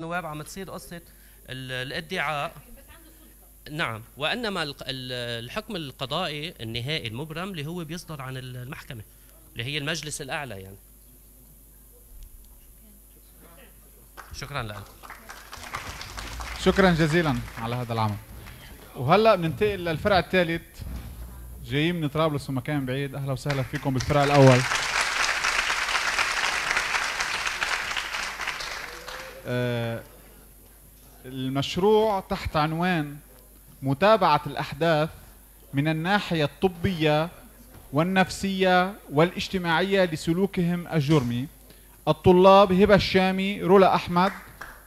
النواب عم تصير قصة الادعاء، نعم، وإنما الحكم القضائي النهائي المبرم اللي هو بيصدر عن المحكمة اللي هي المجلس الأعلى. يعني شكرا لكم، شكرا جزيلا على هذا العمل. وهلا بننتقل للفرع الثالث، جايين من طرابلس ومكان بعيد. أهلا وسهلا فيكم بالفرع الأول. المشروع تحت عنوان متابعة الأحداث من الناحية الطبية والنفسية والاجتماعية لسلوكهم الجرمي، الطلاب هبة الشامي، رولا أحمد،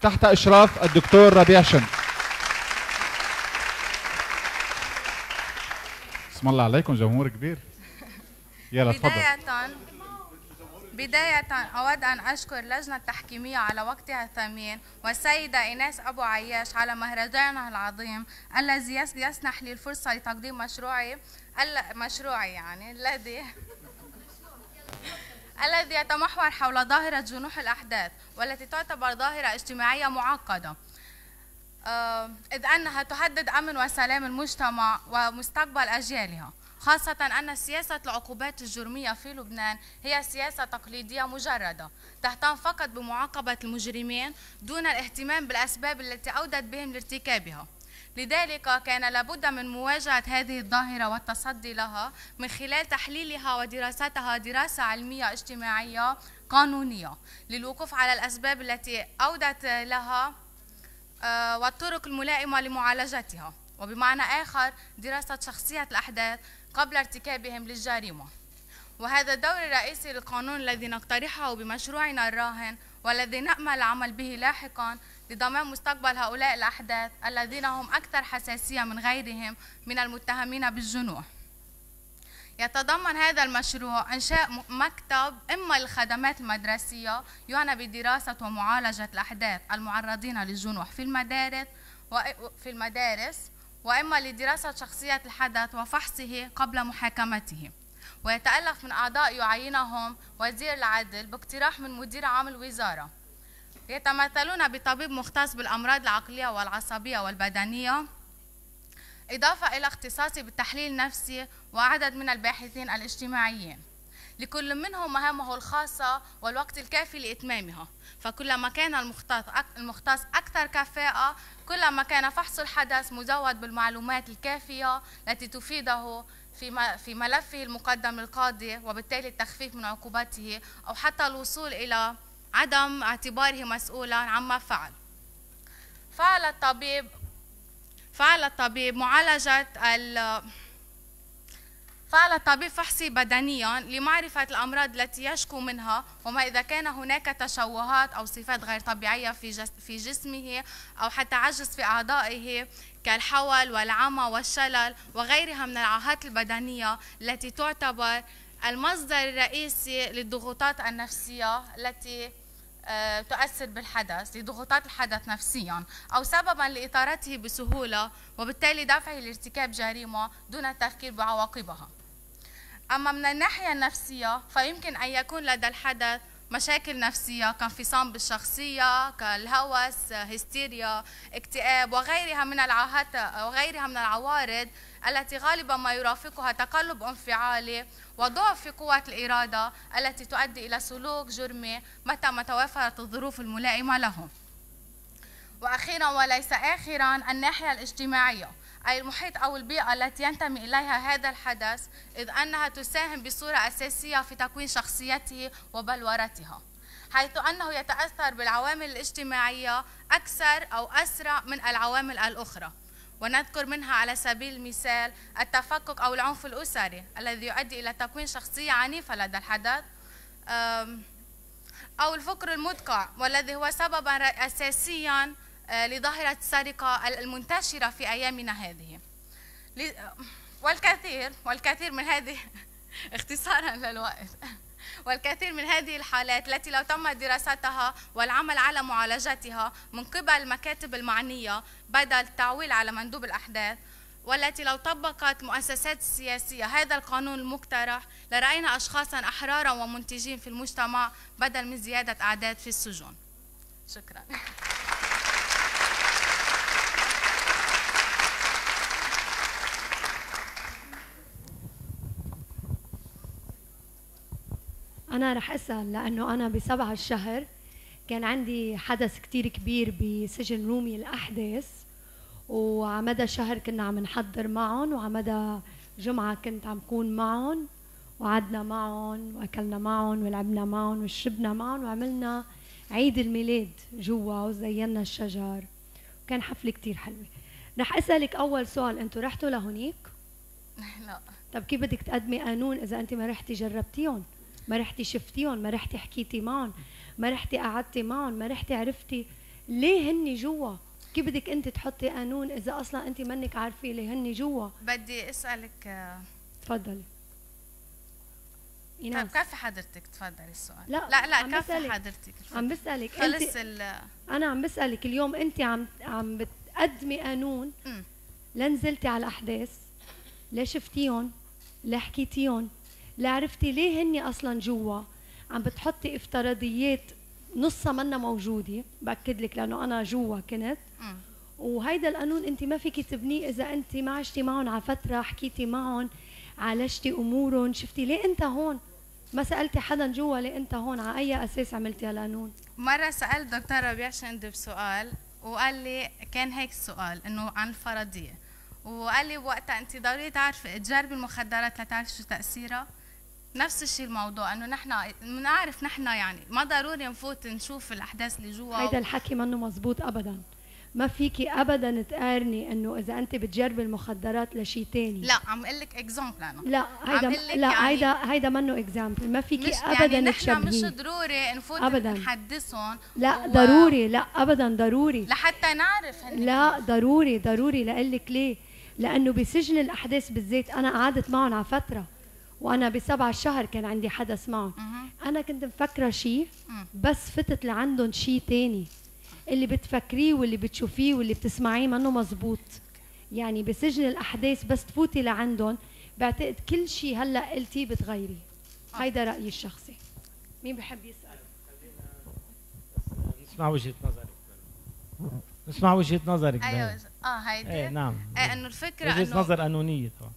تحت إشراف الدكتور ربيع شن. بسم الله عليكم، جمهور كبير. يلا تفضل. بداية أود أن أشكر اللجنة التحكيمية على وقتها الثمين، والسيدة إيناس أبو عياش على مهرجانها العظيم الذي يسنح لي الفرصة لتقديم مشروعي يعني الذي يتمحور حول ظاهرة جنوح الأحداث، والتي تعتبر ظاهرة اجتماعية معقدة، إذ أنها تهدد أمن وسلام المجتمع ومستقبل أجيالها، خاصة أن سياسة العقوبات الجرمية في لبنان هي سياسة تقليدية مجردة تهتم فقط بمعاقبة المجرمين دون الاهتمام بالأسباب التي أودت بهم لارتكابها. لذلك كان لابد من مواجهة هذه الظاهرة والتصدي لها من خلال تحليلها ودراستها دراسة علمية اجتماعية قانونية للوقوف على الأسباب التي أودت لها والطرق الملائمة لمعالجتها، وبمعنى آخر دراسة شخصية الأحداث قبل ارتكابهم للجريمة. وهذا الدور الرئيسي للقانون الذي نقترحه بمشروعنا الراهن والذي نأمل العمل به لاحقا لضمان مستقبل هؤلاء الأحداث الذين هم أكثر حساسية من غيرهم من المتهمين بالجنوح. يتضمن هذا المشروع إنشاء مكتب إما للخدمات المدرسية يعنى بدراسة ومعالجة الأحداث المعرضين للجنوح في المدارس، وإما لدراسة شخصية الحدث وفحصه قبل محاكمته. ويتألف من أعضاء يعينهم وزير العدل باقتراح من مدير عام الوزارة، يتمثلون بطبيب مختص بالأمراض العقلية والعصبية والبدنية، إضافة إلى اختصاصي بالتحليل النفسي وعدد من الباحثين الاجتماعيين. لكل منهم مهامه الخاصة والوقت الكافي لإتمامها، فكلما كان المختص أكثر كفاءة كلما كان فحص الحدث مزود بالمعلومات الكافية التي تفيده في ملفه المقدم للقاضي، وبالتالي التخفيف من عقوبته أو حتى الوصول إلى عدم اعتباره مسؤولا عما فعل. فعل الطبيب فحصي بدنيا لمعرفة الأمراض التي يشكو منها، وما إذا كان هناك تشوهات أو صفات غير طبيعية في جسمه أو حتى عجز في أعضائه كالحول والعمى والشلل وغيرها من العاهات البدنية التي تعتبر المصدر الرئيسي للضغوطات النفسية التي تؤثر بالحدث، لضغوطات الحدث نفسيا أو سببا لإثارته بسهولة وبالتالي دفعه لارتكاب جريمة دون التفكير بعواقبها. أما من الناحية النفسية فيمكن أن يكون لدى الحدث مشاكل نفسية كانفصام بالشخصية، كالهوس، هستيريا، اكتئاب وغيرها من العوارض التي غالبا ما يرافقها تقلب انفعالي وضعف في قوة الإرادة التي تؤدي إلى سلوك جرمي متى ما توافرت الظروف الملائمة له. وأخيرا وليس آخرا الناحية الاجتماعية، أي المحيط أو البيئة التي ينتمي إليها هذا الحدث، إذ أنها تساهم بصورة أساسية في تكوين شخصيته وبلورتها، حيث أنه يتأثر بالعوامل الاجتماعية أكثر أو أسرع من العوامل الأخرى، ونذكر منها على سبيل المثال التفكك أو العنف الأسري الذي يؤدي إلى تكوين شخصية عنيفة لدى الحدث، أو الفقر المدقع والذي هو سببا أساسيا لظاهرة السرقة المنتشرة في أيامنا هذه والكثير من هذه اختصارا للوقت، والكثير من هذه الحالات التي لو تم دراستها والعمل على معالجتها من قبل المكاتب المعنية بدل التعويل على مندوب الأحداث، والتي لو طبقت مؤسسات سياسية هذا القانون المقترح لرأينا أشخاصا أحرارا ومنتجين في المجتمع بدل من زيادة أعداد في السجون. شكرا. أنا رح أسأل لأنه أنا بسبع الشهر كان عندي حدث كتير كبير بسجن رومي الأحداث، وعمدى شهر كنا عم نحضر معهم، وعمدى جمعة كنت عم كون معهم، وقعدنا معهم وأكلنا معهم ولعبنا معهم وشربنا معهم وعملنا عيد الميلاد جوا وزينا الشجر، وكان حفلة كتير حلوة. رح أسألك أول سؤال، أنتوا رحتوا لهونيك؟ لا. طب كيف بدك تقدمي قانون إذا أنت ما رحتي جربتيهم؟ ما رحتي شفتيهم، ما رحتي حكيتي معهم، ما رحتي قعدتي معهم، ما رحتي عرفتي ليه هن جوا؟ كيف بدك انت تحطي قانون اذا اصلا انت منك عارفه ليه هن جوا؟ بدي اسالك. تفضلي. طيب كافي حضرتك، تفضلي السؤال. لا لا, لا كافي حضرتك. عم بسالك انت، انا عم بسالك اليوم انت عم بتقدمي قانون لا نزلتي على الاحداث، لا شفتيهم، لا حكيتيهم، لا عرفتي ليه هن اصلا جوا، عم بتحطي افتراضيات نصها منا موجوده، باكد لك لانه انا جوا كنت، وهيدا القانون انت ما فيكي تبنيه اذا انت ما عشتي معهم على فتره، حكيتي معهم، عالجتي امورهم، شفتي ليه انت هون، ما سالتي حدا جوا ليه انت هون، على اي اساس عملتي هالقانون؟ مره سالت دكتور ربيع شندب سؤال وقال لي كان هيك السؤال انه عن الفرضيه، وقال لي بوقتها انت ضروري تعرفي تجربي المخدرات لتعرفي شو تاثيرها. نفس الشيء الموضوع انه نحن بنعرف، نحن يعني ما ضروري نفوت نشوف الاحداث اللي جوا. هيدا الحكي منه مزبوط ابدا، ما فيكي ابدا تقارني انه اذا انت بتجربي المخدرات لشيء ثاني. لا عم اقول لك اكزامبل انا. لا هيدا لا هيدا يعني هيدا منه اكزامبل، ما فيكي ابدا تشبهيه. يعني نحن مش ضروري نفوت نحدثهم. لا ضروري، لا ابدا ضروري لحتى نعرف هن. لا ضروري ضروري، لاقول لك ليه، لانه بسجن الاحداث بالذات انا قعدت معهم على فتره، وانا بسبع الشهر كان عندي حدث معهم. انا كنت مفكره شيء، بس فتت لعندهم شيء ثاني. اللي بتفكريه واللي بتشوفيه واللي بتسمعيه منه مزبوط. يعني بسجن الاحداث بس تفوتي لعندهم بعتقد كل شيء هلا قلتيه بتغيري. هيدا رايي الشخصي. مين بحب يسال؟ نسمع وجهه نظرك. نسمع وجهه نظرك. ايوه هيدي. ايه نعم. ايه انه الفكره انه وجهه نظر قانونيه طبعا.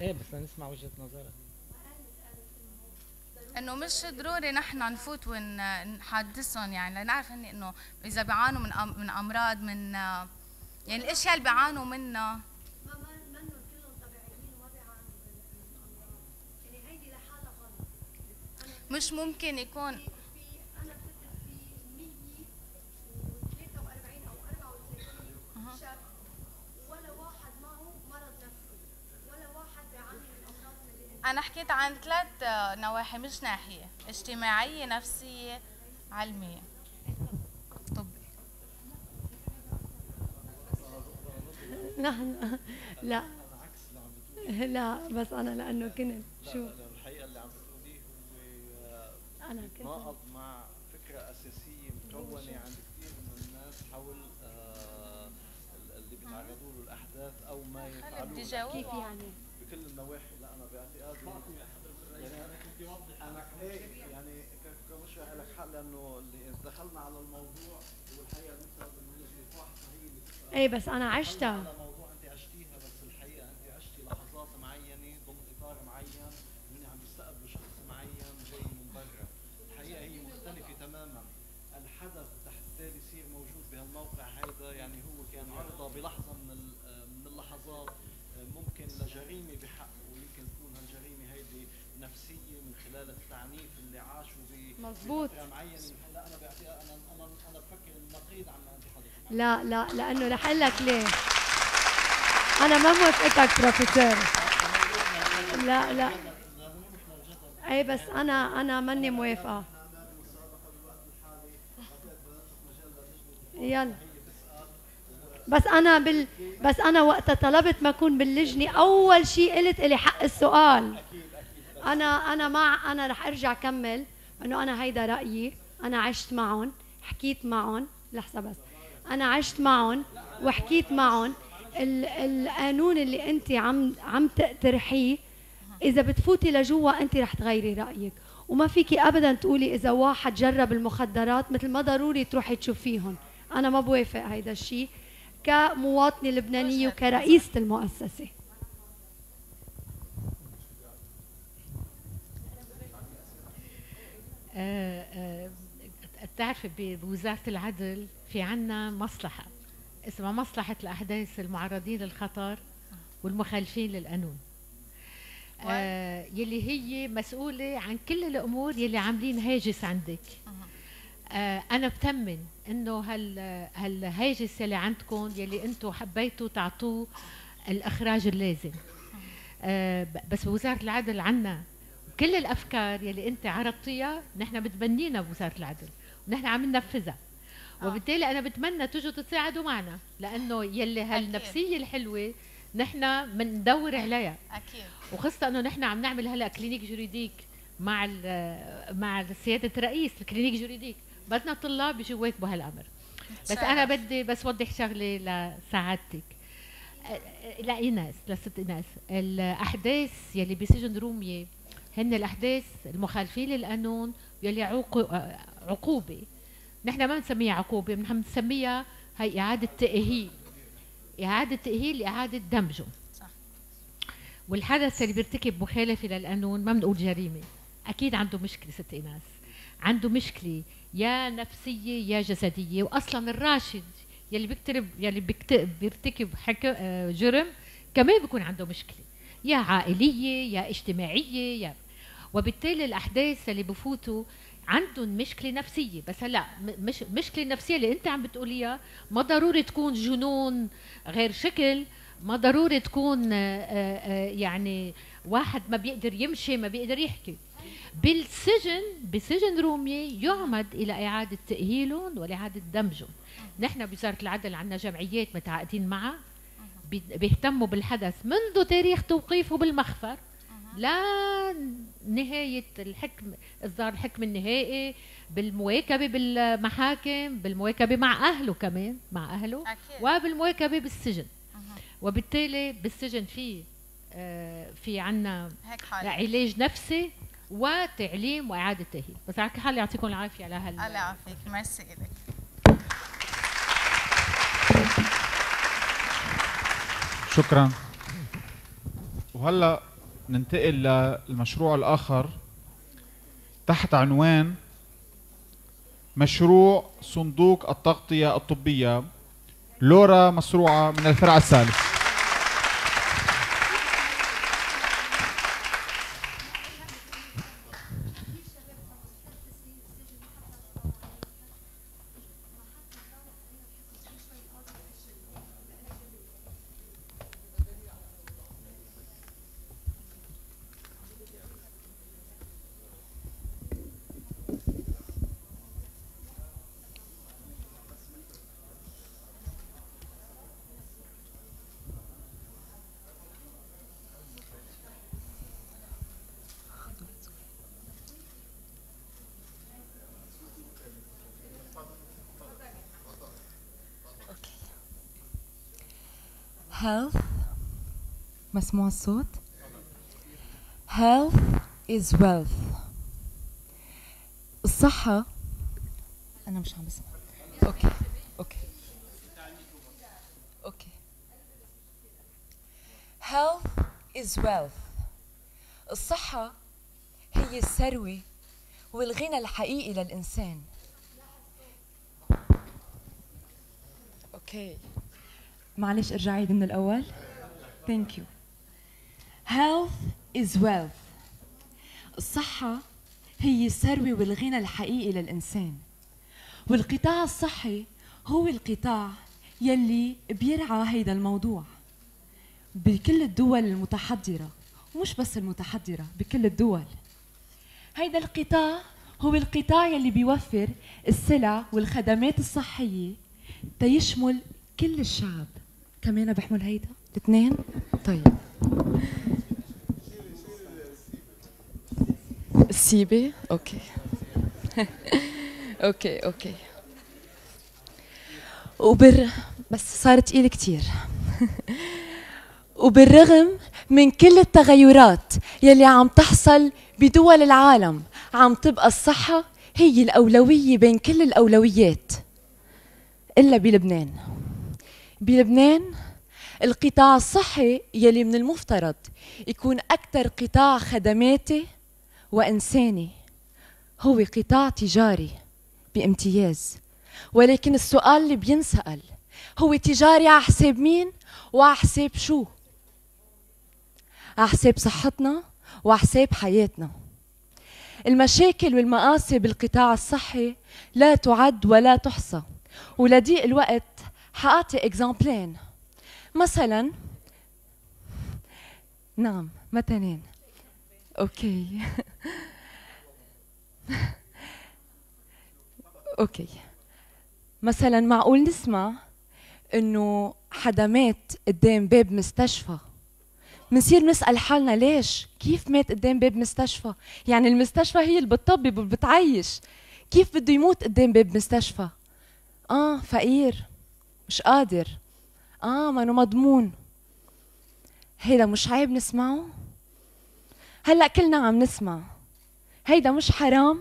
ايه بس نسمع وجهه نظرك انه مش ضروري نحن نفوت ونحدثهم، يعني لنعرف هن انه اذا بيعانوا من امراض، من يعني الاشياء اللي بيعانوا منها. ما منهم كلهم طبيعيين وما بيعانوا من امراض، يعني هيدي لحالها غلط. مش ممكن يكون انا فتت في 143 او 34 شاب ولا واحد معه مرض نفسي، ولا واحد بيعاني من امراض من انا حكيت عن 3 نواحي مش ناحيه، اجتماعيه، نفسيه، علميه، طبي. نحن لا لا بس انا لانه كنت شو الحقيقه اللي عم بتقوليه هو انا كنت مع فكره اساسيه مكونه عند كثير من الناس حول اللي بيتعرضوا له الاحداث او ما يتعرضوا. كيف يعني؟ بكل النواحي. لا انا باعتقادي يعني انا كنت اوضح انا يعني كان مش لك حق لانه اللي دخلنا على الموضوع والحقيقه انت بالنسبه واحد صغير. اي بس انا عشتها موضوع انت عشتيها، بس الحقيقه انت عشتي لحظات معينه ضمن اطار معين، من عم يستقبلوا شخص معين جاي من برا. الحقيقه هي مختلفه تماما. الحدث تحت يصير موجود بهالموقع هذا، يعني هو كان عرضه بلحظه من اللحظات ممكن لجريمه بحق، ويمكن تكون هالجريمه هيدي نفسيه من خلال التعنيف اللي عاشوا بفتره معينه. هلا انا بعتقد انا بفكر النقيض عما انت حضرتك. لا لا لانه رح اقول لك ليه انا ما موافقتك بروفيسور. لا لا اي بس انا ماني موافقه. يلا بس انا وقتها طلبت ما اكون باللجنه، اول شيء قلت لي حق السؤال. انا مع رح ارجع كمل انه انا هيدا رايي. انا عشت معهم، حكيت معهم، لحظه بس، انا عشت معهم وحكيت معهم. القانون اللي انت عم تقترحيه اذا بتفوتي لجوا انت رح تغيري رايك، وما فيكي ابدا تقولي اذا واحد جرب المخدرات مثل ما ضروري تروحي تشوفيهم. انا ما بوافق هيدا الشيء كمواطنه لبنانيه وكرئيسه المؤسسه. بتعرفي بوزاره العدل في عنا مصلحه اسمها مصلحه الاحداث المعرضين للخطر والمخالفين للقانون، يلي هي مسؤوله عن كل الامور يلي عاملين هاجس عندك. انا بتمن انه هالهاجس يلي عندكم يلي انتم حبيتوا تعطوه الاخراج اللازم. بس بوزاره العدل عنا كل الافكار يلي انت عرضتيها نحن بتبنينا بوزاره العدل ونحن عم ننفذها، وبالتالي انا بتمنى تجوا تساعدوا معنا لانه يلي هالنفسيه الحلوه نحن بندور عليها اكيد، وخاصه انه نحن عم نعمل هلا كلينيك جوريديك مع سياده الرئيس. الكلينيك جوريديك بدنا طلاب يجوا يواكبوا هالامر. بس انا بدي بس وضح شغله لسعادتك لإيناس لست إيناس. الاحداث يلي بسجن روميه هن الاحداث المخالفين للقانون يلي عقوبه، نحن ما بنسميها عقوبه، بنسميها هي اعاده تاهيل، اعاده تاهيل، اعاده دمجه. صح. والحدث اللي بيرتكب مخالفه للقانون ما بنقول جريمه، اكيد عنده مشكله ست ايناس، عنده مشكله يا نفسيه يا جسديه، واصلا الراشد يلي بيرتكب جرم كمان بيكون عنده مشكله يا عائليه يا اجتماعيه يا، وبالتالي الاحداث اللي بفوتوا عندهم مشكله نفسيه. بس هلا مش مشكله نفسيه اللي انت عم بتقوليها ما ضروري تكون جنون غير شكل، ما ضروري تكون يعني واحد ما بيقدر يمشي ما بيقدر يحكي. بالسجن بسجن روميه يعمد الى اعاده تاهيلهم واعاده دمجهم. نحن بوزاره العدل عندنا جمعيات متعاقدين معها بيهتموا بالحدث منذ تاريخ توقيفه بالمخفر لنهاية الحكم، إصدار الحكم النهائي، بالمواكبة بالمحاكم، بالمواكبة مع أهله كمان، مع أهله أكيد. وبالمواكبة بالسجن. وبالتالي بالسجن في عنا علاج نفسي وتعليم وإعادة تأهيل. بس على كل حال يعطيكم العافية على هال الله يعافيك. ميرسي إلك. شكرا. وهلا ننتقل للمشروع الآخر تحت عنوان مشروع صندوق التغطية الطبية. لورا مسروعة من الفرع الثالث. Health, مسموع الصوت. Health is wealth. الصحة أنا مش عم بسمع. أوكي أوكي أوكي. Health is wealth. الصحة هي الثروة والغنى الحقيقي للإنسان. أوكي. معلش ارجع عيد من الأول. Thank you. Health is wealth. الصحة هي الثروة والغنى الحقيقي للإنسان، والقطاع الصحي هو القطاع يلي بيرعى هيدا الموضوع بكل الدول المتحضرة، ومش بس المتحضرة، بكل الدول. هيدا القطاع هو القطاع يلي بيوفر السلع والخدمات الصحية تيشمل كل الشعب. كمان بحمل هيدا الاثنين. طيب السيبه. اوكي اوكي اوكي. وبر بس صارت ثقيله كثير. وبالرغم من كل التغيرات يلي عم تحصل بدول العالم، عم تبقى الصحة هي الأولوية بين كل الأولويات، إلا بلبنان. بلبنان القطاع الصحي يلي من المفترض يكون أكثر قطاع خدماتي وإنساني هو قطاع تجاري بامتياز، ولكن السؤال اللي بينسأل هو تجاري على حساب مين وعلى حساب شو؟ على حساب صحتنا وعلى حساب حياتنا. المشاكل والمآسي بالقطاع الصحي لا تعد ولا تحصى، ولضيق الوقت حأعطي إكزامبلين. مثلا نعم متنين اوكي اوكي مثلا معقول نسمع انه حدا مات قدام باب مستشفى، منصير نسأل حالنا ليش؟ كيف مات قدام باب مستشفى؟ يعني المستشفى هي اللي بتطبب وبتعيش، كيف بده يموت قدام باب مستشفى؟ فقير، مش قادر، منو مضمون. هيدا مش عيب نسمعه؟ هلا كلنا عم نسمع، هيدا مش حرام؟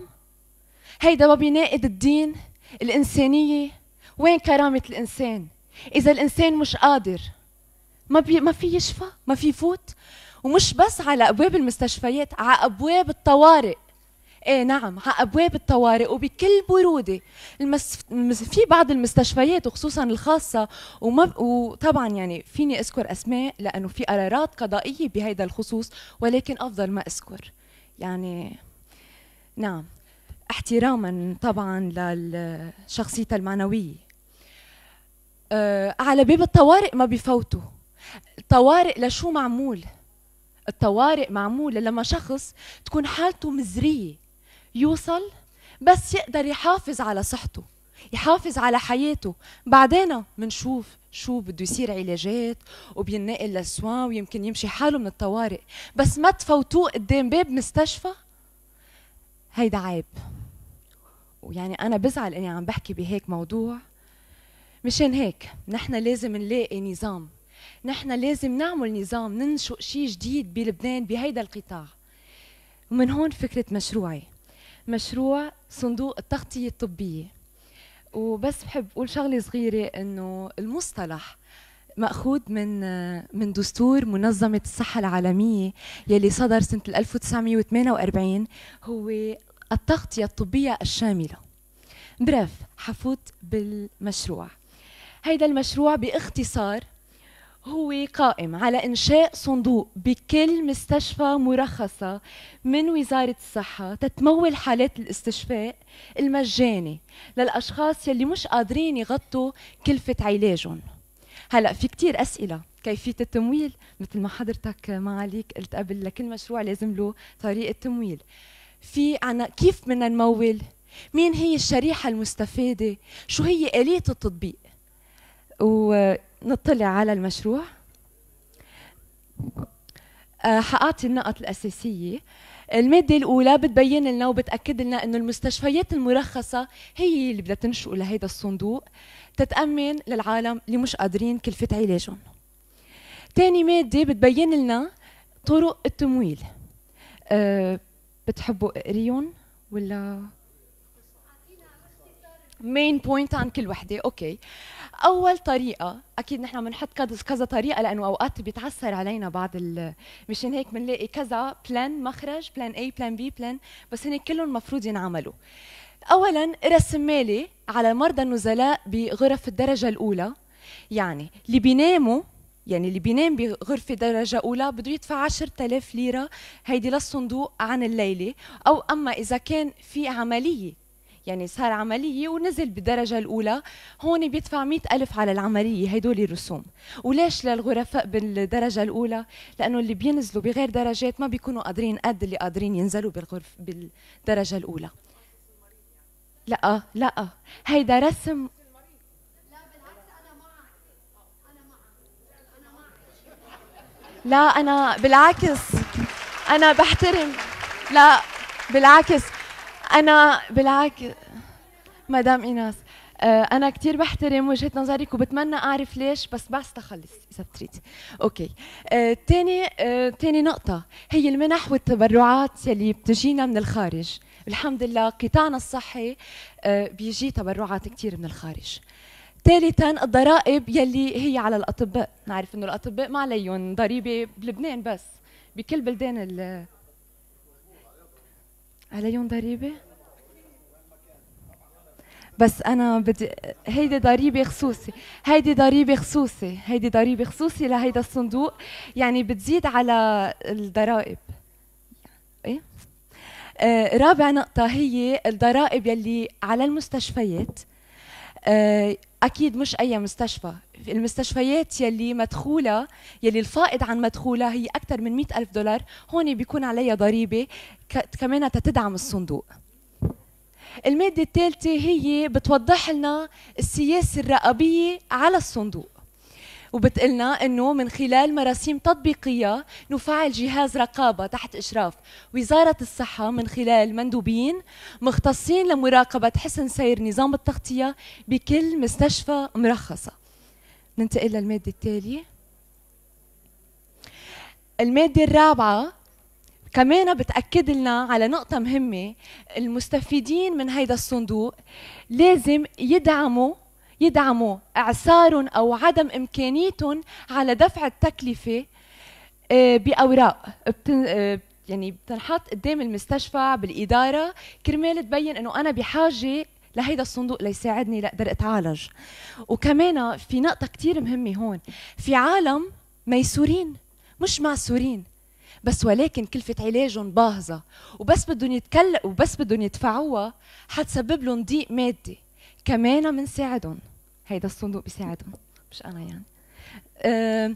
هيدا ما بيناقض الدين، الإنسانية، وين كرامة الإنسان؟ إذا الإنسان مش قادر ما في يشفى، ما في يفوت، ومش بس على أبواب المستشفيات، على أبواب الطوارئ. نعم، على أبواب الطوارئ وبكل برودة. في بعض المستشفيات وخصوصا الخاصة، وطبعا يعني فيني أذكر أسماء لأنه في قرارات قضائية بهذا الخصوص، ولكن أفضل ما أذكر. يعني نعم، احتراما طبعا للشخصية المعنوية. على باب الطوارئ ما بيفوتوا. الطوارئ لشو معمول؟ الطوارئ معمول لما شخص تكون حالته مزرية يوصل بس يقدر يحافظ على صحته، يحافظ على حياته، بعدين منشوف شو بده يصير علاجات وبينقل للسوان ويمكن يمشي حاله من الطوارئ، بس ما تفوتوه قدام باب مستشفى. هيدا عيب، ويعني أنا بزعل إني عم بحكي بهيك موضوع. مشان هيك نحن لازم نلاقي نظام، نحن لازم نعمل نظام، ننشئ شيء جديد بلبنان بهيدا القطاع. ومن هون فكرة مشروعي، مشروع صندوق التغطية الطبية. وبس بحب أقول شغلة صغيرة، إنه المصطلح مأخوذ من دستور منظمة الصحة العالمية يلي صدر سنة 1948، هو التغطية الطبية الشاملة. بريف حفوت بالمشروع. هيدا المشروع باختصار هو قائم على إنشاء صندوق بكل مستشفى مرخصة من وزارة الصحة تتمول حالات الاستشفاء المجاني للأشخاص يلي مش قادرين يغطوا كلفة علاجهم. هلأ في كتير أسئلة، كيفية التمويل، مثل ما حضرتك معاليك قلت قبل لكل مشروع لازم له طريقة تمويل. في عنا كيف بدنا نمول؟ مين هي الشريحة المستفادة؟ شو هي آلية التطبيق؟ ونطلع على المشروع. حأعطي النقط الأساسية. المادة الأولى بتبين لنا وبتأكد لنا إنه المستشفيات المرخصة هي اللي بدها تنشئ لهيدا الصندوق، تتأمن للعالم اللي مش قادرين كلفة علاجهم. تاني مادة بتبين لنا طرق التمويل. بتحبوا اقريهم ولا؟ مين بوينت عن كل وحده، اوكي. اول طريقه، اكيد نحن بنحط كذا طريقه لانه اوقات بيتعثر علينا بعض، مشان هيك بنلاقي كذا بلان، مخرج بلان اي، بلان بي، بلان، بس هن كلهم المفروض ينعملوا. اولا رسم مالي على مرضى النزلاء بغرف الدرجه الاولى، يعني اللي بيناموا، يعني اللي بينام بغرفه درجه اولى بده يدفع 10000 ليره هيدي للصندوق عن الليله، او اما اذا كان في عمليه، يعني صار عملية ونزل بالدرجة الأولى، هون بيدفع 100,000 على العملية، هيدول الرسوم. وليش للغرفاء بالدرجة الأولى؟ لأنه اللي بينزلوا بغير درجات ما بيكونوا قادرين قد اللي قادرين ينزلوا بالدرجة الأولى. لا، هيدا رسم. لا أنا بالعكس، أنا بحترم، لا بالعكس، مدام إيناس أنا كتير بحترم وجهة نظرك وبتمنى أعرف ليش، بس تخلص إذا بتريدي. أوكي. تاني نقطة هي المنح والتبرعات يلي بتجينا من الخارج. الحمد لله قطاعنا الصحي بيجي تبرعات كتير من الخارج. ثالثا الضرائب يلي هي على الأطباء، نعرف إنه الأطباء ما عليهم ضريبة بلبنان بس، بكل بلدان عليهم ضريبة؟ بس أنا بدي هيدي ضريبة خصوصي، هيدي ضريبة خصوصي لهيدا الصندوق، يعني بتزيد على الضرائب. إيه؟ رابع نقطة هي الضرائب يلي على المستشفيات. أكيد مش أي مستشفى، المستشفيات يلي مدخولة، يلي الفائض عن مدخولة هي أكثر من 100,000 دولار، هون بيكون عليها ضريبة كمان تدعم الصندوق. المادة الثالثة هي بتوضح لنا السياسة الرقابية على الصندوق، وبتقلنا أنه من خلال مراسيم تطبيقية نفعل جهاز رقابة تحت إشراف وزارة الصحة من خلال مندوبين مختصين لمراقبة حسن سير نظام التغطية بكل مستشفى مرخصة. ننتقل للمادة التالية. المادة الرابعة كمان بتأكد لنا على نقطة مهمة، المستفيدين من هيدا الصندوق لازم يدعموا إعسارهم أو عدم إمكانيتهم على دفع التكلفة بأوراق يعني بتنحط قدام المستشفى بالإدارة كرمال تبين إنه أنا بحاجة لهيدا الصندوق ليساعدني لأقدر أتعالج. وكمان في نقطة كتير مهمة هون، في عالم ميسورين مش معسورين، بس ولكن كلفة علاجهم باهظة وبس بدهم يدفعوها حتسبب لهم ضيق مادي، كمان بنساعدهم، هيدا الصندوق بيساعدهم مش أنا يعني.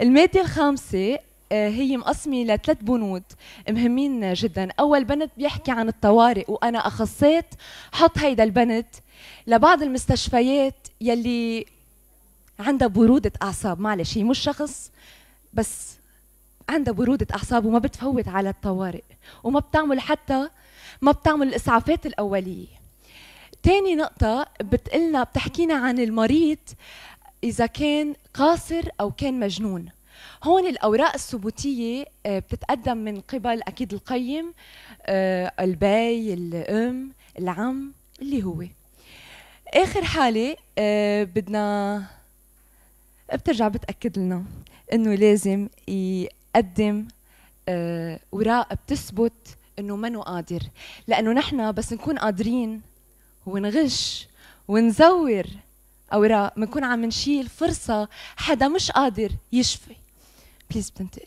المادة الخامسة هي مقسمة لثلاث بنود مهمين جدا. أول بند بيحكي عن الطوارئ، وأنا أخصيت حط هيدا البند لبعض المستشفيات يلي عندها برودة أعصاب، معلش هي مش شخص بس عندها برودة أعصاب وما بتفوت على الطوارئ وما بتعمل حتى الإسعافات الأولية. تاني نقطة بتحكينا عن المريض إذا كان قاصر أو كان مجنون. هون الأوراق الثبوتية بتتقدم من قبل أكيد القيم، البي، الأم، العم، اللي هو آخر حالة بدنا بترجع بتأكد لنا إنه لازم يقدم أوراق بتثبت إنه منو قادر، لأنه نحن بس نكون قادرين ونغش ونزور أوراق بنكون عم نشيل فرصة حدا مش قادر يشفي. بليز بتنتقلي.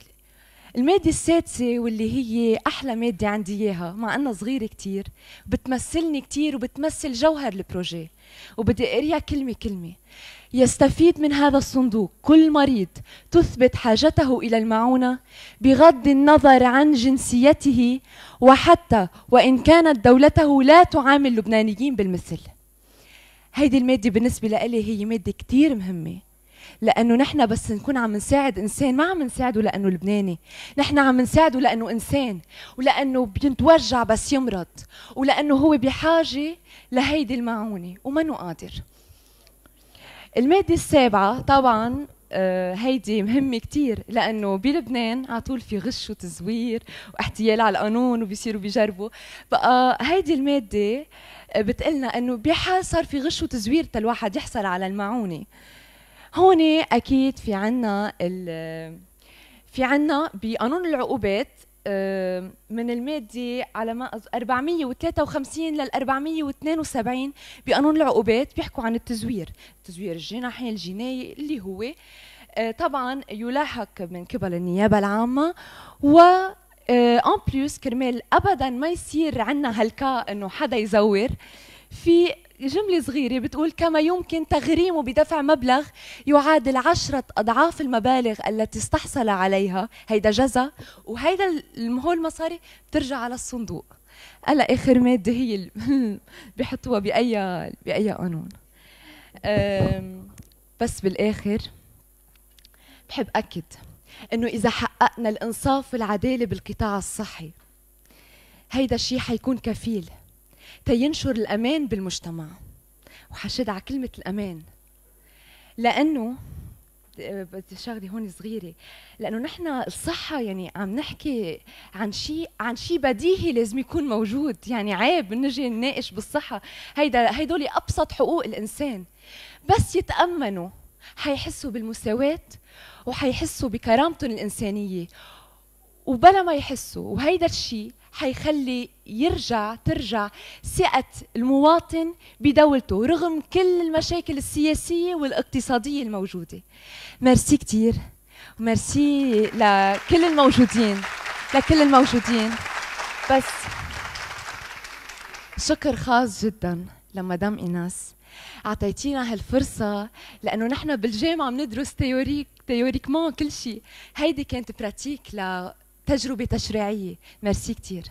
المادة السادسة واللي هي أحلى مادة عندي إياها، مع أنها صغيرة كتير بتمثلني كتير وبتمثل جوهر البروجي، وبدي أقريها كلمة كلمة. يستفيد من هذا الصندوق كل مريض تثبت حاجته إلى المعونة بغض النظر عن جنسيته، وحتى وإن كانت دولته لا تعامل لبنانيين بالمثل. هيدي المادة بالنسبة لي هي مادة كتير مهمة، لأنه نحن بس نكون عم نساعد إنسان، ما عم نساعده لأنه لبناني، نحن عم نساعده لأنه إنسان، ولأنه بيتوجع بس يمرض، ولأنه هو بحاجة لهيدي المعونة ومنو قادر. المادة السابعة طبعاً هيدي مهمة كتير، لأنه بلبنان على طول في غش وتزوير واحتيال على القانون وبيصيروا بيجربوا، بقى هيدي المادة بتقلنا إنه بحال صار في غش وتزوير تا الواحد يحصل على المعونة. هون أكيد في عنا بقانون العقوبات من المادة على ما 453 لل 472 بقانون العقوبات بيحكوا عن التزوير الجناحي الجنائي، اللي هو طبعا يلاحق من قبل النيابة العامة، و ان بليس كرمال ابدا ما يصير عندنا هالكا انه حدا يزور، في جملة صغيرة بتقول كما يمكن تغريمه بدفع مبلغ يعادل 10 أضعاف المبالغ التي استحصل عليها، هيدا جزا، وهيدا هول المصاري بترجع على الصندوق. هلا آخر مادة هي اللي بحطوها بأي قانون. بس بالآخر بحب أكد إنه إذا حققنا الإنصاف والعدالة بالقطاع الصحي هيدا الشيء حيكون كفيل تينشر الأمان بالمجتمع. وحشد على كلمة الأمان، لأنه شغلي هون صغيرة، لأنه نحن الصحة يعني عم نحكي عن شيء بديهي لازم يكون موجود، يعني عيب نجي نناقش بالصحة، هيدول أبسط حقوق الإنسان، بس يتأمنوا حيحسوا بالمساواة وحيحسوا بكرامتهم الإنسانية، وبلا ما يحسوا، وهيدا الشيء حيخلي ترجع ثقة المواطن بدولته رغم كل المشاكل السياسية والاقتصادية الموجودة. ميرسي كتير، وميرسي لكل الموجودين، بس شكر خاص جدا لمدام إيناس أعطيتينا هالفرصة، لأنه نحن بالجامعة بندرس تيوريكمان كل شيء، هيدي كانت براتيك لتجربة تشريعية. ميرسي كتير.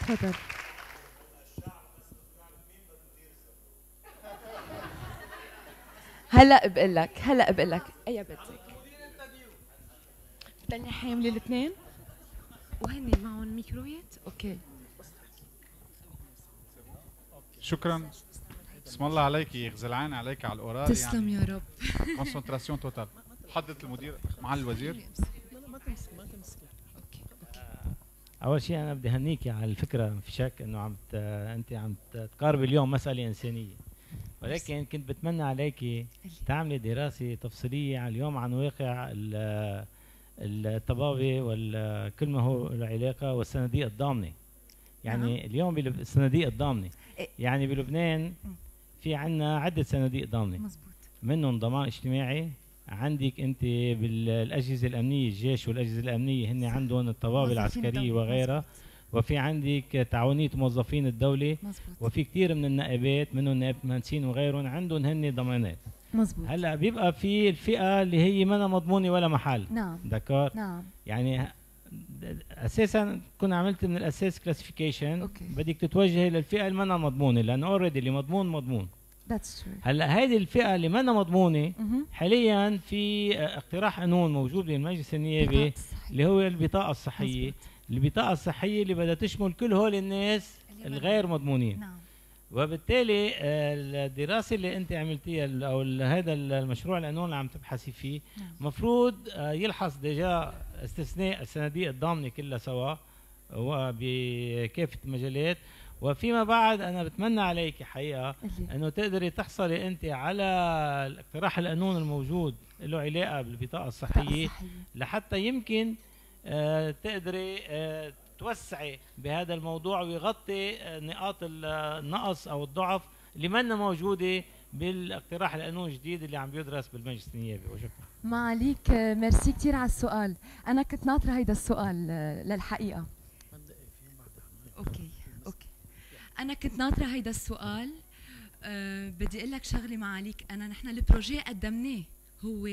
تفضل. هلا بقول لك أي بدك. بتني حاملة الاثنين وهن معهم ميكرويات، اوكي. شكرا. بسم الله عليكي، زلعان عليك على القرار. تسلم يعني يا رب. كونسنتراسيون توتال. حضرت المدير مع الوزير. ما تمسكي. اوكي. اول شيء انا بدي اهنيكي على الفكره، ما في شك انه انت عم تقاربي اليوم مساله انسانيه، ولكن كنت بتمنى عليكي تعملي دراسه تفصيليه على اليوم عن واقع الطبابه وكل ما هو العلاقه والصناديق الضامنه. يعني اليوم بالصناديق الضامنه، يعني بلبنان في عندنا عده صناديق ضامنه، مزبوط، منهم ضمان اجتماعي، عندك انت بالاجهزه الامنيه، الجيش والاجهزه الامنيه هن عندهم الطوابع العسكريه وغيرها، وفي عندك تعاونيه موظفين الدوله، مزبوط، وفي كثير من النائبات، منهم نائب مهندسين وغيرهم عندهم هن ضمانات، مزبوط. هلا بيبقى في الفئه اللي هي ما مضمونه ولا محل، نعم، دكار، نعم، يعني اساسا كنا عملت من الاساس كلاسيفيكيشن، بدك تتوجهي للفئه اللي ما مضمونه، لانه اوريدي اللي مضمون مضمون. هلا هذه الفئه اللي ما مضمونه حاليا في اقتراح قانون موجود بالمجلس النيابي اللي هو البطاقه الصحيه، البطاقه الصحيه اللي بدها تشمل كل هول الناس الغير مضمونين، نعم. وبالتالي الدراسه اللي انت عملتيها او هذا المشروع القانون اللي عم تبحثي فيه مفروض يلحظ ديجا استثناء الصناديق الضامنه كلها سوا وبكافه المجالات، وفيما بعد انا بتمنى عليك حقيقه انه تقدري تحصلي انت على اقتراح القانون الموجود له علاقه بالبطاقه الصحيه لحتى يمكن تقدري توسعي بهذا الموضوع ويغطي نقاط النقص او الضعف اللي منا موجوده بالاقتراح القانون الجديد اللي عم بيدرس بالمجلس النيابي. وشكرا. ما عليك، ميرسي كثير على السؤال، انا كنت ناطره هيدا السؤال للحقيقه. اوكي انا كنت ناطره هيدا السؤال. بدي اقول لك شغله معاليك، نحن البروجي قدمناه هو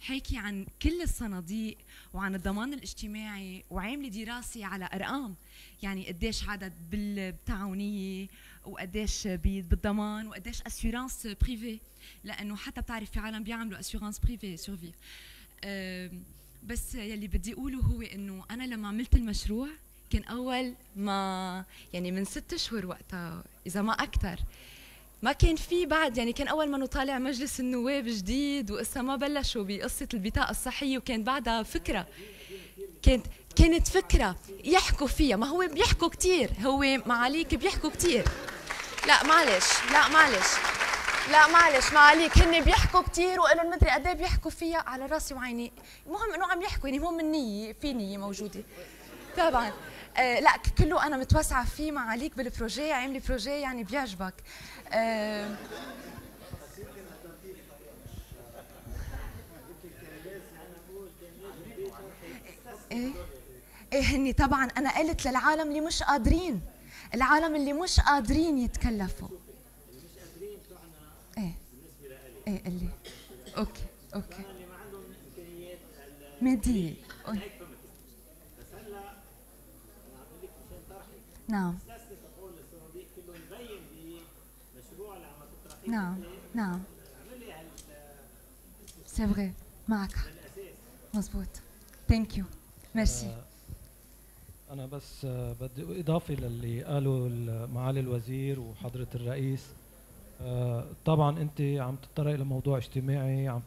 حكي عن كل الصناديق وعن الضمان الاجتماعي، وعامله دراسه على ارقام، يعني قديش عدد بالتعاونيه وقديش بالضمان وقديش اسيورانس بريفي، لانه حتى بتعرف في عالم بيعملوا اسيورانس بريفي سورفي. بس يلي بدي اقوله هو انه انا لما عملت المشروع كان اول ما يعني من 6 شهور وقتها اذا ما اكثر، ما كان في بعد، يعني كان اول ما نطالع مجلس النواب جديد وقصة ما بلشوا بقصه البطاقه الصحيه، وكان بعدها فكره، كانت فكره يحكوا فيها، ما هو بيحكوا كثير، هو معاليك بيحكوا كثير. لا معلش معاليك، هن بيحكوا كثير وقالوا مدري قد ايه بيحكوا فيها، على راسي وعيني، المهم انه عم يحكوا، يعني المهم النيه، في نيه موجوده طبعا. لا كله انا متوسعه فيه معاليك بالبروجي، عامله بروجي يعني بيعجبك. ايه هني طبعا انا قلت للعالم اللي مش قادرين، يتكلفوا، اللي مش قادرين طبعا. ايه بالنسبه لي قال لي اوكي اللي ما عندهم امكانيات ماديه، نعم نعم نعم سي فري، معك، مزبوط. ثانك يو، ميرسي. أنا بس بدي إضافة للي قاله معالي الوزير وحضرة الرئيس. طبعا أنت عم تتطرق إلى موضوع اجتماعي، عم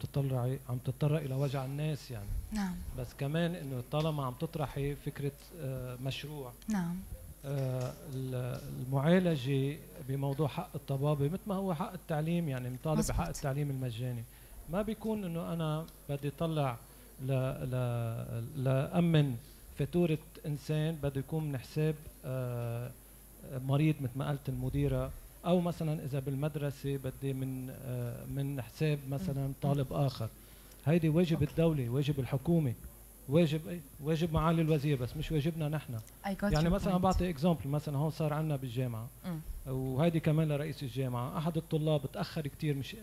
تتطرق إلى وجع الناس يعني. نعم. بس كمان إنه طالما عم تطرحي فكرة مشروع. نعم. المعالجة بموضوع حق الطبابة مثل ما هو حق التعليم، يعني مطالب بحق التعليم المجاني. ما بيكون إنه أنا بدي طلع لأمن فاتورة إنسان بده يكون من حساب مريض مثل ما قالت المديرة، أو مثلا إذا بالمدرسة بدي من حساب مثلا طالب آخر. هيدي واجب الدولة، واجب الحكومة، واجب معالي الوزير، بس مش واجبنا نحن. يعني مثلا بعطي اكزامبل، مثلا هون صار عندنا بالجامعة وهيدي كمان لرئيس الجامعة، أحد الطلاب تأخر كثير مش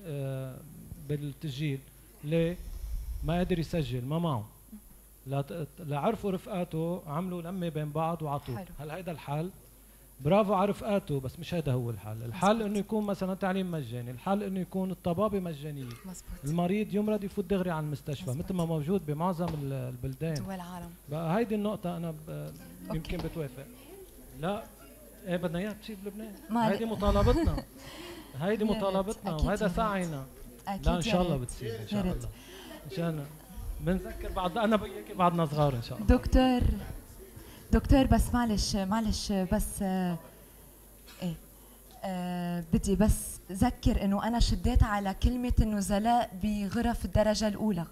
بالتسجيل. ليه؟ ما قادر يسجل، ما معه. لعرفوا رفقاته عملوا لمه بين بعض وعطوه. هل هيدا الحل؟ برافو على رفقاته، بس مش هيدا هو الحل. الحل انه يكون مثلا تعليم مجاني، الحل انه يكون الطبابه مجانيه. مزبوط. المريض يمرض يفوت دغري على المستشفى مثل ما موجود بمعظم البلدان دول العالم. بقى هيدي النقطه انا يمكن بتوافق. لا ايه بدنا اياها بتصير بلبنان. هيدي مطالبتنا، هيدي مطالبتنا وهيدا سعينا. لا ان شاء الله بتصير ان شاء الله. مشان بنذكر بعض، انا وياك بعضنا صغار ان شاء الله. دكتور بس معلش بس ايه بدي بس اذكر انه انا شديت على كلمه النزلاء بغرف الدرجه الاولى،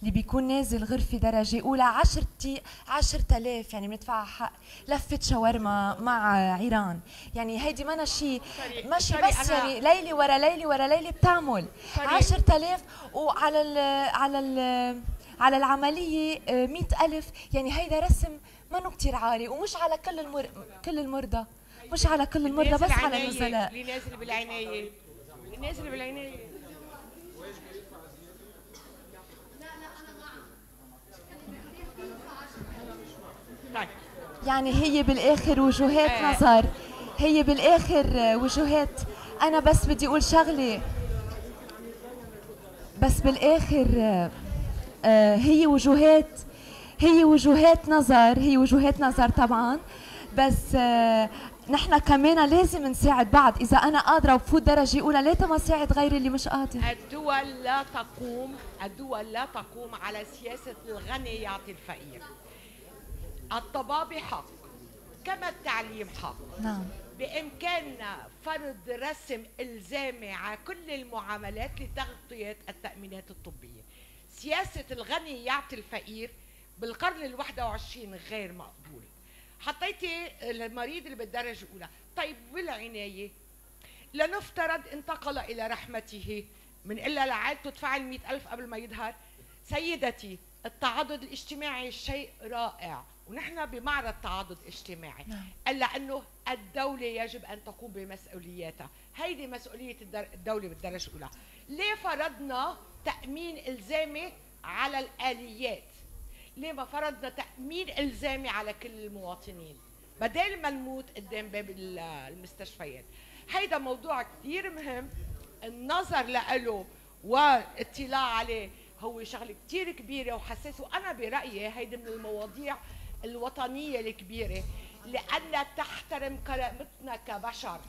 اللي بيكون نازل غرفه درجه اولى 10,000 يعني بندفع حق لفه شاورما مع عيران. يعني هيدي مانا شيء ماشي بس يعني ليله ورا ليله ورا ليله بتعمل 10,000 وعلى ال على ال على العمليه 100,000. يعني هيدا رسم منه كثير عالي، ومش على كل المرضى، مش على كل المرضى، بس على النزلاء. اللي نازل بالعنايه، اللي نازل بالعنايه. يعني هي بالاخر وجهات نظر، هي بالاخر وجهات. انا بس بدي اقول شغله، بس بالاخر هي وجهات نظر طبعا. بس نحن كمان لازم نساعد بعض. اذا انا قادره وبفوت درجه اولى، ليه ما ساعد غيري اللي مش قادر؟ الدول لا تقوم على سياسه الغني يعطي الفقير. الطبابة حق كما التعليم حق. نعم. بإمكاننا فرض رسم إلزامي على كل المعاملات لتغطية التأمينات الطبية. سياسة الغني يعطي الفقير بالقرن ال21 غير مقبول. حطيتي المريض اللي بالدرجة الأولى، طيب والعناية؟ لنفترض انتقل إلى رحمته، من إلا لعائلته تدفع 100,000 قبل ما يظهر. سيدتي، التعاضد الاجتماعي شيء رائع، ونحن بمعرض تعاضد اجتماعي. نعم. الا انه الدوله يجب ان تقوم بمسؤولياتها. هيدي مسؤوليه الدوله بالدرجه الاولى. ليه فرضنا تامين الزامي على الاليات؟ ليه ما فرضنا تامين الزامي على كل المواطنين بدل ما نموت قدام باب المستشفيات؟ هيدا موضوع كثير مهم، النظر له والاطلاع عليه هو شغله كثير كبيره وحساس. وانا برايي هيدي من المواضيع الوطنية الكبيرة، لأنها تحترم كرامتنا كبشر.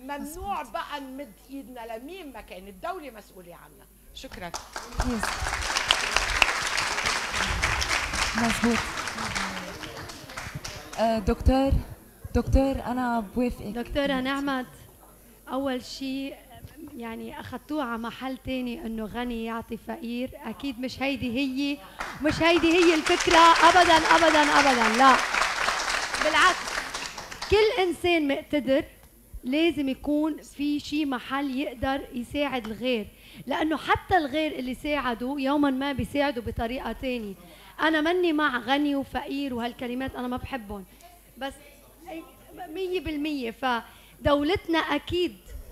ممنوع بقى نمد ايدنا لمين ما كان، الدولة مسؤولة عنا. شكرا. مظبوط. دكتور أنا بوافقك. دكتورة نعمت، أول شيء يعني أخذتوها على محل ثاني، إنه غني يعطي فقير. أكيد مش هيدي هي الفكرة أبداً أبداً أبداً، لا بالعكس. كل إنسان مقتدر لازم يكون في شيء محل يقدر يساعد الغير، لأنه حتى الغير اللي ساعده يوماً ما بيساعده بطريقة ثانية. أنا مني مع غني وفقير وهالكلمات، أنا ما بحبهم بس 100%. فدولتنا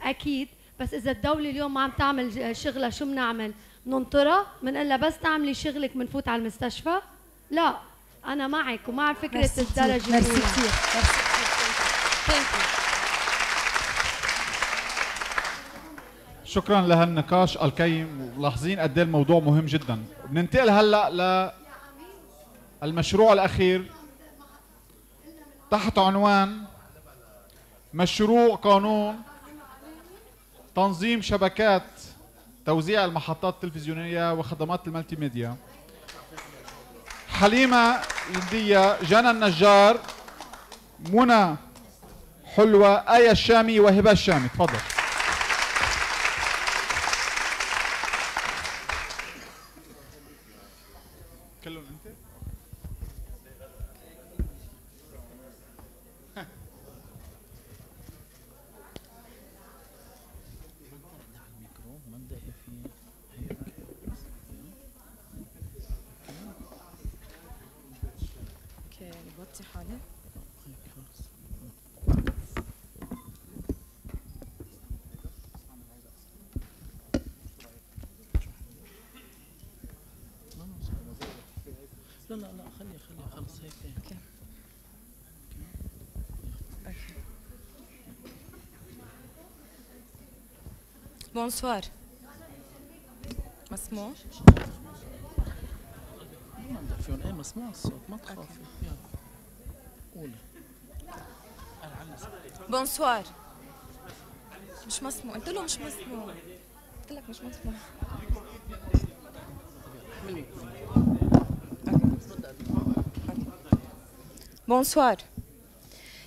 أكيد بس إذا الدولة اليوم ما عم تعمل شغلة، شو بنعمل؟ بننطرها؟ بنقول لها بس تعملي شغلك بنفوت على المستشفى؟ لا، أنا معك ومع فكرة الدرجة الأولى. ميرسي كثير. شكراً لهالنقاش القيم، ولاحظين قد إيه الموضوع مهم جداً. بننتقل هلا للمشروع الأخير تحت عنوان مشروع قانون تنظيم شبكات توزيع المحطات التلفزيونية وخدمات المالتي ميديا. حليمة جندية، جنى النجار، منى حلوة، آية الشامي، وهبة الشامي. تفضل. كلهم انت؟ Bonsoir. مسموع؟ ما ندري فيهم. ايه مسموع الصوت، ما تخافي. يلا قولي. بونسوار. مش مسموع، قلت له مش مسموع. قلت لك مش مسموع. بونسوار.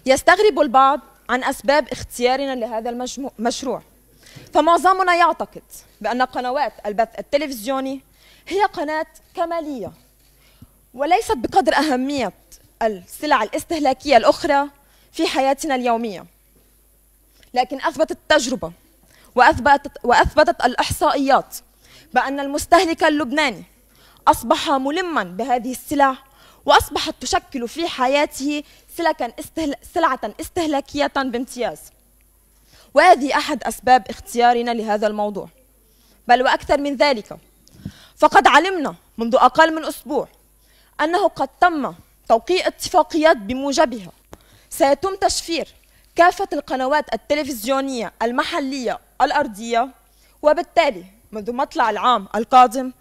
يستغرب البعض عن أسباب اختيارنا لهذا المشروع، فمعظمنا يعتقد بأن قنوات البث التلفزيوني هي قناة كمالية وليست بقدر أهمية السلع الاستهلاكية الأخرى في حياتنا اليومية، لكن أثبتت التجربة وأثبتت الإحصائيات بأن المستهلك اللبناني أصبح ملما بهذه السلع، وأصبحت تشكل في حياته سلعة استهلاكية بامتياز. وهذه أحد أسباب اختيارنا لهذا الموضوع، بل وأكثر من ذلك، فقد علمنا منذ أقل من أسبوع أنه قد تم توقيع اتفاقيات بموجبها سيتم تشفير كافة القنوات التلفزيونية المحلية الأرضية، وبالتالي منذ مطلع العام القادم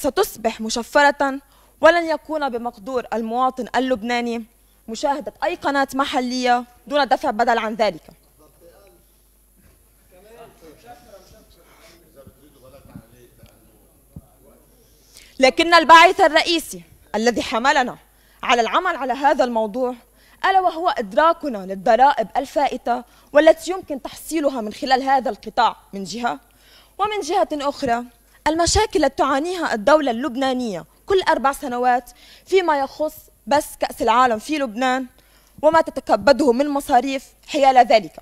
ستصبح مشفرة، ولن يكون بمقدور المواطن اللبناني مشاهدة أي قناة محلية دون دفع بدل عن ذلك. لكن الباعث الرئيسي الذي حملنا على العمل على هذا الموضوع، ألا وهو إدراكنا للضرائب الفائتة والتي يمكن تحصيلها من خلال هذا القطاع من جهة، ومن جهة أخرى المشاكل التي تعانيها الدولة اللبنانية كل 4 سنوات فيما يخص بس كأس العالم في لبنان وما تتكبده من مصاريف حيال ذلك.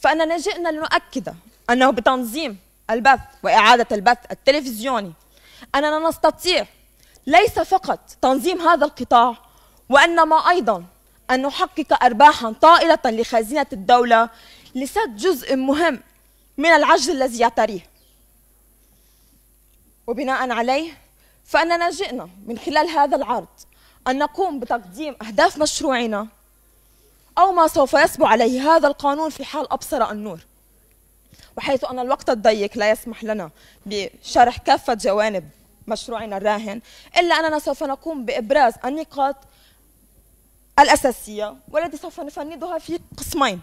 فأننا جئنا لنؤكد أنه بتنظيم البث وإعادة البث التلفزيوني أننا نستطيع ليس فقط تنظيم هذا القطاع، وإنما أيضاً أن نحقق أرباحاً طائلة لخزينة الدولة لسد جزء مهم من العجز الذي يعتريه. وبناء عليه فأننا جئنا من خلال هذا العرض أن نقوم بتقديم أهداف مشروعنا أو ما سوف يصبو عليه هذا القانون في حال أبصر النور، وحيث أن الوقت الضيق لا يسمح لنا بشرح كافة جوانب مشروعنا الراهن، إلا أننا سوف نقوم بإبراز النقاط الأساسية والتي سوف نفندها في قسمين: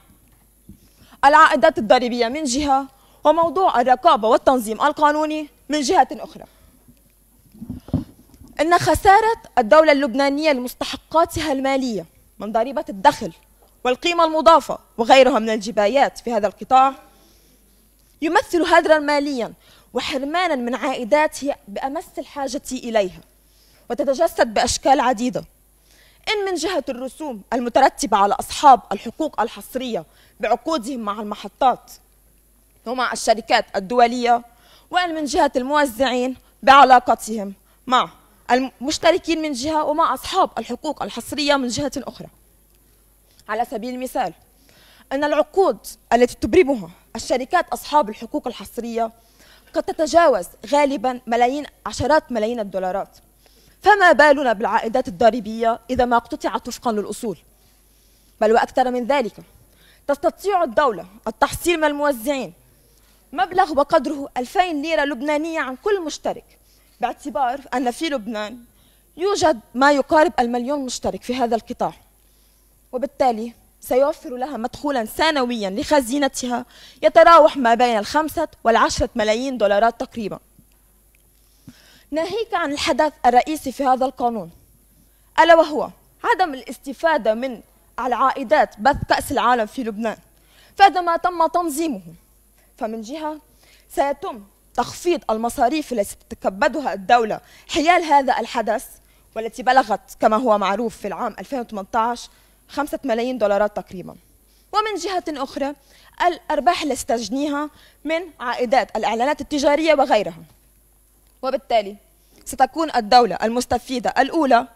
العائدات الضريبية من جهة، وموضوع الرقابة والتنظيم القانوني من جهة أخرى. إن خسارة الدولة اللبنانية لمستحقاتها المالية من ضريبة الدخل والقيمة المضافة وغيرها من الجبايات في هذا القطاع يمثل هدراً مالياً وحرماناً من عائدات هي بأمس الحاجة إليها، وتتجسد بأشكال عديدة، إن من جهة الرسوم المترتبة على أصحاب الحقوق الحصرية بعقودهم مع المحطات ومع الشركات الدولية، وإن من جهة الموزعين بعلاقتهم مع المشتركين من جهة، ومع أصحاب الحقوق الحصرية من جهة أخرى. على سبيل المثال، أن العقود التي تبرمها الشركات أصحاب الحقوق الحصرية قد تتجاوز غالباً عشرات ملايين الدولارات، فما بالنا بالعائدات الضريبية إذا ما اقتطعت وفقاً للأصول. بل وأكثر من ذلك، تستطيع الدولة التحصيل من الموزعين مبلغ وقدره 2000 ليرة لبنانية عن كل مشترك، باعتبار أن في لبنان يوجد ما يقارب 1 مليون مشترك في هذا القطاع، وبالتالي سيوفر لها مدخولا سنويا لخزينتها يتراوح ما بين ال5 وال10 ملايين دولارات تقريبا. ناهيك عن الحدث الرئيسي في هذا القانون، ألا وهو عدم الاستفادة من عائدات بث كأس العالم في لبنان. فهذا ما تم تنظيمه، فمن جهة سيتم تخفيض المصاريف التي تتكبدها الدولة حيال هذا الحدث، والتي بلغت كما هو معروف في العام 2018 5 ملايين دولارات تقريبا. ومن جهة أخرى الأرباح التي تجنيها من عائدات الإعلانات التجارية وغيرها. وبالتالي ستكون الدولة المستفيدة الأولى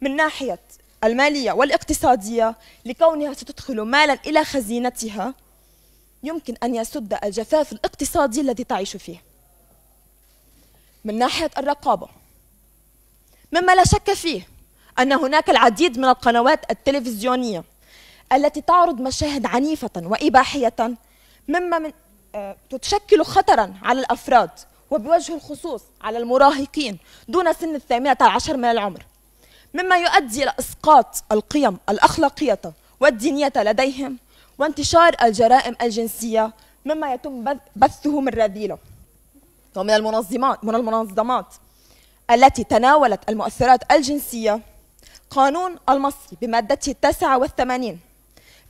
من ناحية المالية والاقتصادية، لكونها ستدخل مالا إلى خزينتها يمكن أن يسد الجفاف الاقتصادي الذي تعيش فيه. من ناحية الرقابة، مما لا شك فيه أن هناك العديد من القنوات التلفزيونية التي تعرض مشاهد عنيفة وإباحية، مما تشكل خطرا على الأفراد وبوجه الخصوص على المراهقين دون سن 18 من العمر، مما يؤدي إلى إسقاط القيم الأخلاقية والدينية لديهم وانتشار الجرائم الجنسية، مما يتم بثه من رذيلة. ومن المنظمات التي تناولت المؤثرات الجنسية قانون المصري بمادته 89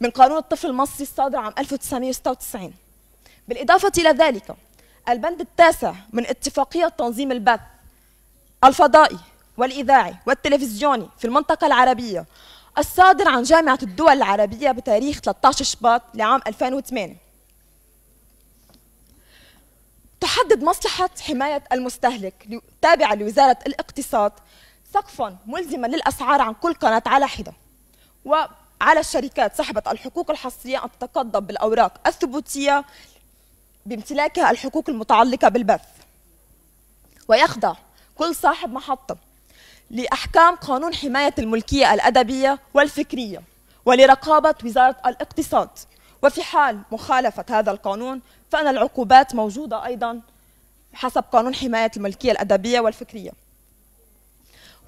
من قانون الطفل المصري الصادر عام 1996. بالإضافة إلى ذلك البند التاسع من اتفاقية تنظيم البث الفضائي والإذاعي والتلفزيوني في المنطقة العربية الصادر عن جامعة الدول العربية بتاريخ 13 شباط لعام 2008 تحدد مصلحة حماية المستهلك تابعة لوزارة الاقتصاد سقفا ملزما للأسعار عن كل قناة على حدة، وعلى الشركات صاحبة الحقوق الحصرية أن تتقضب بالأوراق الثبوتية بامتلاكها الحقوق المتعلقة بالبث. ويخضع كل صاحب محطة لأحكام قانون حماية الملكية الأدبية والفكرية ولرقابة وزارة الاقتصاد، وفي حال مخالفة هذا القانون فإن العقوبات موجودة أيضا حسب قانون حماية الملكية الأدبية والفكرية.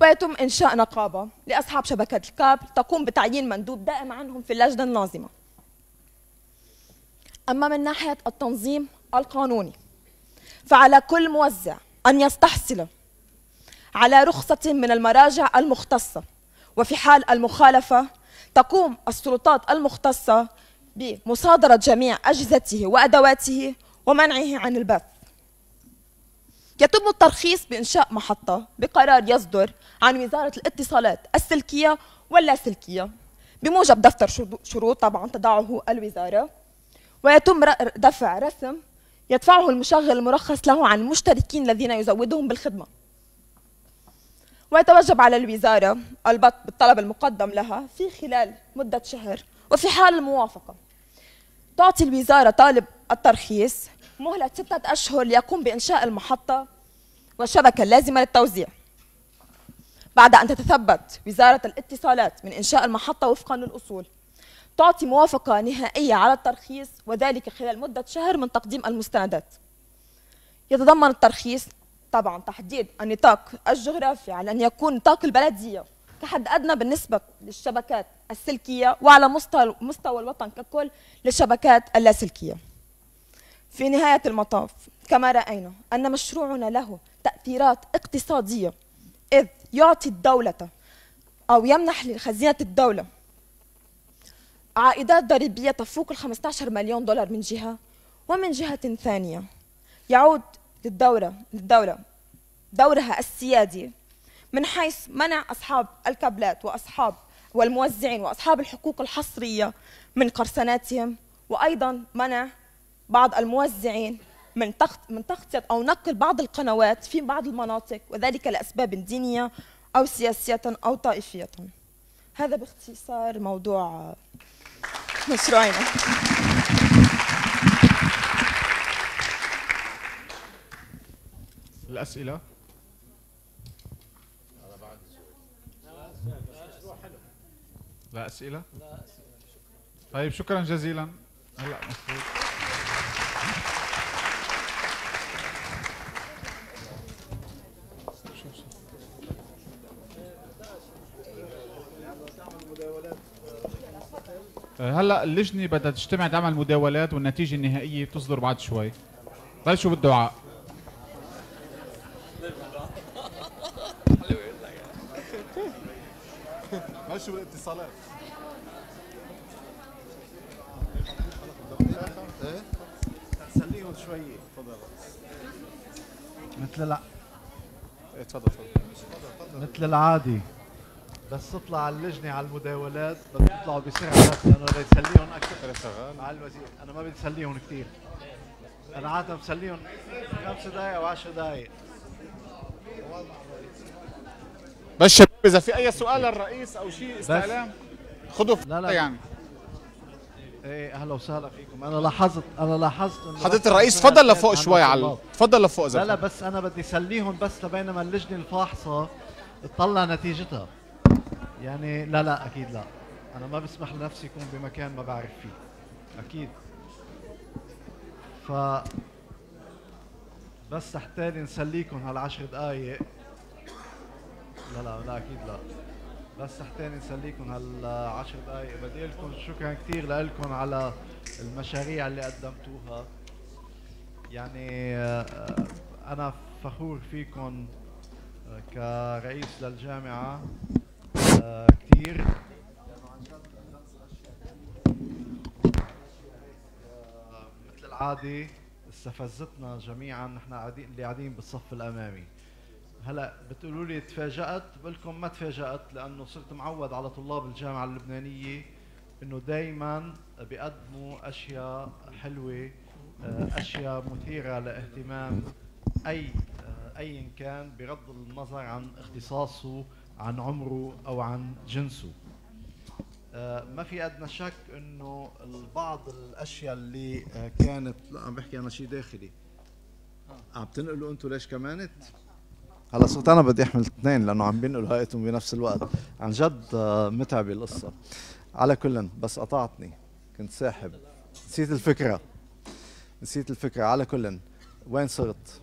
ويتم إنشاء نقابة لأصحاب شبكات الكابل تقوم بتعيين مندوب دائم عنهم في اللجنة الناظمة. أما من ناحية التنظيم القانوني، فعلى كل موزع أن يستحصل على رخصة من المراجع المختصة، وفي حال المخالفة تقوم السلطات المختصة بمصادرة جميع أجهزته وأدواته ومنعه عن البث. يتم الترخيص بإنشاء محطة بقرار يصدر عن وزارة الاتصالات السلكية واللاسلكية بموجب دفتر شروط طبعا تضعه الوزارة، ويتم دفع رسم يدفعه المشغل المرخص له عن المشتركين الذين يزودهم بالخدمة. ويتوجب على الوزارة البط بالطلب المقدم لها في خلال مدة شهر، وفي حال الموافقة تعطي الوزارة طالب الترخيص مهلة 6 أشهر ليقوم بإنشاء المحطة والشبكة اللازمة للتوزيع. بعد أن تتثبت وزارة الاتصالات من إنشاء المحطة وفقا للأصول تعطي موافقة نهائية على الترخيص، وذلك خلال مدة شهر من تقديم المستندات. يتضمن الترخيص طبعا تحديد النطاق الجغرافي على أن يكون نطاق البلدية كحد أدنى بالنسبة للشبكات السلكية، وعلى مستوى الوطن ككل للشبكات اللاسلكية. في نهاية المطاف كما رأينا أن مشروعنا له تأثيرات اقتصادية، إذ يعطي الدولة أو يمنح لخزينة الدولة عائدات ضريبية تفوق ال15 مليون دولار من جهة، ومن جهة ثانية يعود للدولة دورها السيادي من حيث منع أصحاب الكابلات والموزعين وأصحاب الحقوق الحصرية من قرصناتهم، وأيضا منع بعض الموزعين من تغطية أو نقل بعض القنوات في بعض المناطق، وذلك لأسباب دينية أو سياسية أو طائفية. هذا باختصار موضوع مشروعنا. الأسئلة؟ لا أسئلة؟ طيب شكرا جزيلا. هلا هلا اللجنه بدها تجتمع تعمل مداولات والنتيجه النهائيه بتصدر بعد شوي. طيب شو بده عقل؟ ماشي بالاتصالات. ايه؟ خليهم شوي تفضل. مثل الع ايه تفضل تفضل. مثل العادي بس تطلع على اللجنه على المداولات بدهم يطلعوا بسرعه لانه بدي اسليهم اكثر على الوزير، انا ما بدي اسليهم كثير. انا عاده بسليهم 5 دقائق او 10 دقائق. بس شباب اذا في اي سؤال للرئيس او شيء استعلام خذوا لا يعني. ايه اهلا وسهلا فيكم. انا لاحظت انه حضرتك الرئيس تفضل لفوق شوي على تفضل لفوق اذا لا بس انا بدي اسليهم بس لبينما اللجنه الفاحصه تطلع نتيجتها. يعني لا اكيد لا، انا ما بسمح لنفسي يكون بمكان ما بعرف فيه اكيد. ف بس تحتالي نسليكم هال10 دقائق. لا اكيد لا، بس تحتاني نسليكم هال10 دقائق. بدي اقول لكم شكرا كثير لكم على المشاريع اللي قدمتوها، يعني انا فخور فيكم كرئيس للجامعه كثير. مثل العاده استفزتنا جميعا، نحن اللي قاعدين بالصف الامامي. هلا بتقولوا لي تفاجأت، بقول لكم ما تفاجأت لانه صرت معود على طلاب الجامعه اللبنانيه انه دائما بيقدموا اشياء حلوه، اشياء مثيره لاهتمام ايا كان بغض النظر عن اختصاصه، عن عمره او عن جنسه. ما في ادنى شك انه بعض الاشياء اللي كانت لا عم بحكي انا شيء داخلي عم تنقلوا انتم ليش كمانت؟ هلا صرت انا بدي احمل 2 لانه عم بينقلوا هايتهم بنفس الوقت. عن جد متعبه القصه. على كل بس قطعتني، كنت ساحب، نسيت الفكره. على كل وين صرت؟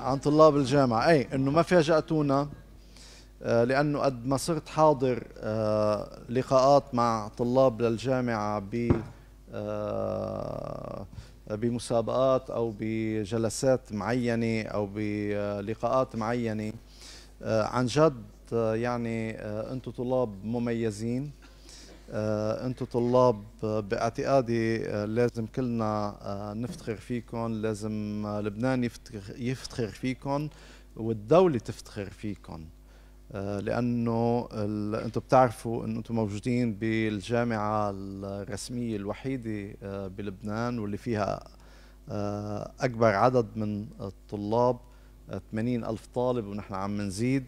عن طلاب الجامعه. اي انه ما فاجأتونا لانه قد ما صرت حاضر لقاءات مع طلاب للجامعه بمسابقات أو بجلسات معينة أو بلقاءات معينة. عن جد يعني أنتم طلاب مميزين، أنتم طلاب باعتقادي لازم كلنا نفتخر فيكم، لازم لبنان يفتخر فيكم والدولة تفتخر فيكم، لأنه أنتم بتعرفوا أن أنتم موجودين بالجامعة الرسمية الوحيدة بلبنان واللي فيها أكبر عدد من الطلاب، 80,000 طالب ونحن عم نزيد.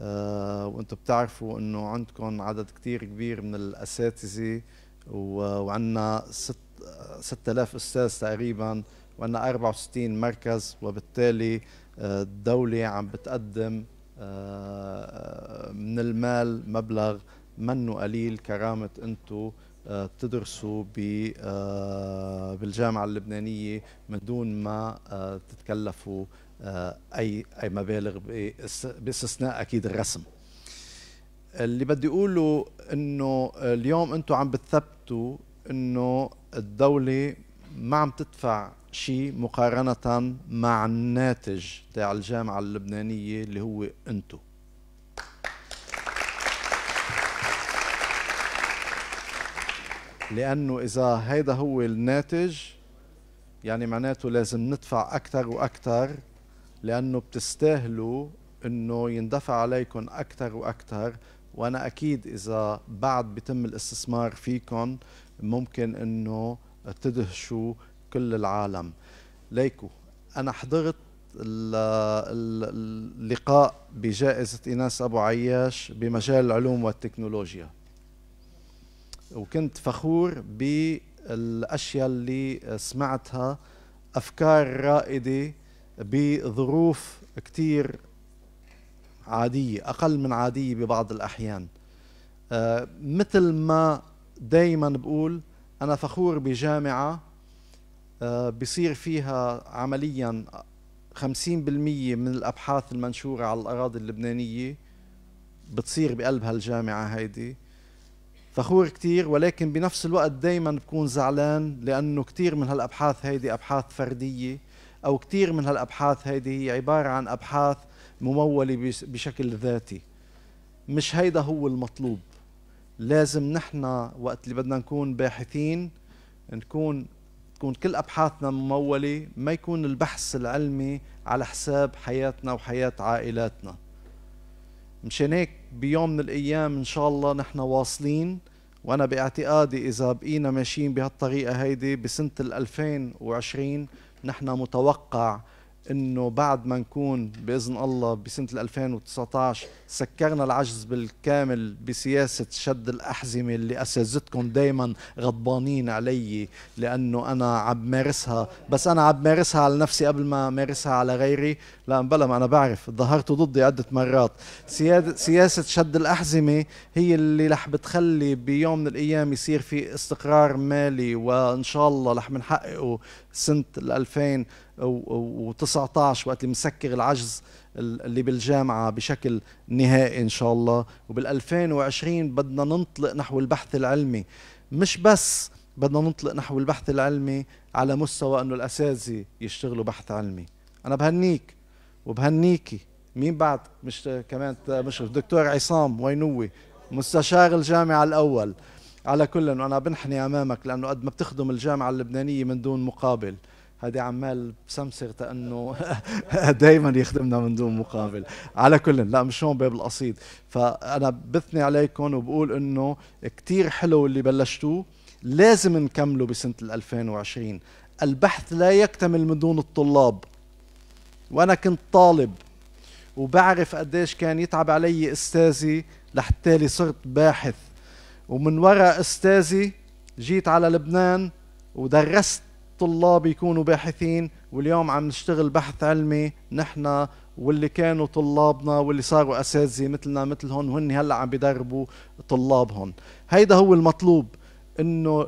وأنتم بتعرفوا أنه عندكم عدد كتير كبير من الأساتذة، وعندنا 6000 أستاذ تقريبا، وعندنا 64 مركز، وبالتالي الدولة عم بتقدم من المال مبلغ منه قليل كرامة أنتوا تدرسوا بالجامعة اللبنانية من دون ما تتكلفوا أي مبالغ، باستثناء أكيد الرسم. اللي بدي أقوله أنه اليوم أنتوا عم بتثبتوا أنه الدولة ما عم تدفع شيء مقارنة مع الناتج تاع الجامعة اللبنانية اللي هو انتو. لأنه إذا هيدا هو الناتج يعني معناته لازم ندفع أكثر وأكثر، لأنه بتستاهلوا إنه يندفع عليكم أكثر وأكثر. وأنا أكيد إذا بعد بيتم الاستثمار فيكم ممكن إنه تدهشوا كل العالم. ليكو أنا حضرت اللقاء بجائزة إيناس أبو عياش بمجال العلوم والتكنولوجيا، وكنت فخور بالأشياء اللي سمعتها، أفكار رائدة بظروف كتير عادية، أقل من عادية ببعض الأحيان. مثل ما دايما بقول أنا فخور بجامعة بصير فيها عملياً 50% من الأبحاث المنشورة على الأراضي اللبنانية بتصير بقلبها الجامعة هيدي، فخور كتير، ولكن بنفس الوقت دايما بكون زعلان لأنه كتير من هالأبحاث هيدي أبحاث فردية، أو كتير من هالأبحاث هيدي هي عبارة عن أبحاث ممولة بشكل ذاتي. مش هيدا هو المطلوب. لازم نحن وقت اللي بدنا نكون باحثين تكون كل أبحاثنا ممولة، ما يكون البحث العلمي على حساب حياتنا وحياة عائلاتنا. مشان هيك بيوم من الأيام إن شاء الله نحن واصلين، وأنا باعتقادي إذا بقينا ماشيين بهالطريقة هيدي بسنة 2020 نحن متوقع إنه بعد ما نكون بإذن الله بسنة 2019 سكرنا العجز بالكامل بسياسة شد الأحزمة اللي أساتذتكم دايما غضبانين علي لأنه أنا عم مارسها، بس أنا عم مارسها على نفسي قبل ما مارسها على غيري. لا بلا، ما أنا بعرف، ظهرت ضدي عدة مرات. سياسة شد الأحزمة هي اللي رح بتخلي بيوم من الأيام يصير في استقرار مالي، وإن شاء الله رح بنحققه سنة 2019 وقت اللي مسكر العجز اللي بالجامعة بشكل نهائي إن شاء الله. وبال2020 بدنا ننطلق نحو البحث العلمي، مش بس بدنا ننطلق نحو البحث العلمي على مستوى أنه الأساتذة يشتغلوا بحث علمي. أنا بهنيك وبهنيكي. مين بعد؟ مش كمان مشرف دكتور عصام وينوي مستشار الجامعة الأول. على كل، أنا بنحني أمامك لأنه قد ما بتخدم الجامعة اللبنانية من دون مقابل. هذه عمال بسمسر لأنه دايما يخدمنا من دون مقابل. على كل، لا مش هون باب القصيد. فأنا بثني عليكم وبقول إنه كتير حلو اللي بلشتوه، لازم نكمله بسنة 2020. البحث لا يكتمل من دون الطلاب، وأنا كنت طالب وبعرف قديش كان يتعب علي أستاذي لحتى لي صرت باحث، ومن وراء أستاذي جيت على لبنان ودرست طلاب يكونوا باحثين، واليوم عم نشتغل بحث علمي نحن واللي كانوا طلابنا واللي صاروا أساتذة مثلنا مثلهم، وهن هلا عم بيدربوا طلابهم. هيدا هو المطلوب، إنه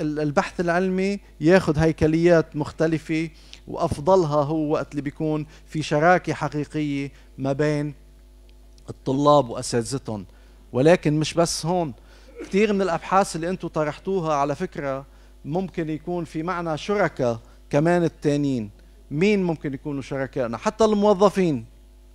البحث العلمي ياخذ هيكليات مختلفة، وأفضلها هو وقت اللي بيكون في شراكة حقيقية ما بين الطلاب وأساتذتهم. ولكن مش بس هون، كثير من الأبحاث اللي أنتم طرحتوها على فكرة ممكن يكون في معنا شركاء كمان التانيين. مين ممكن يكونوا شركائنا؟ حتى الموظفين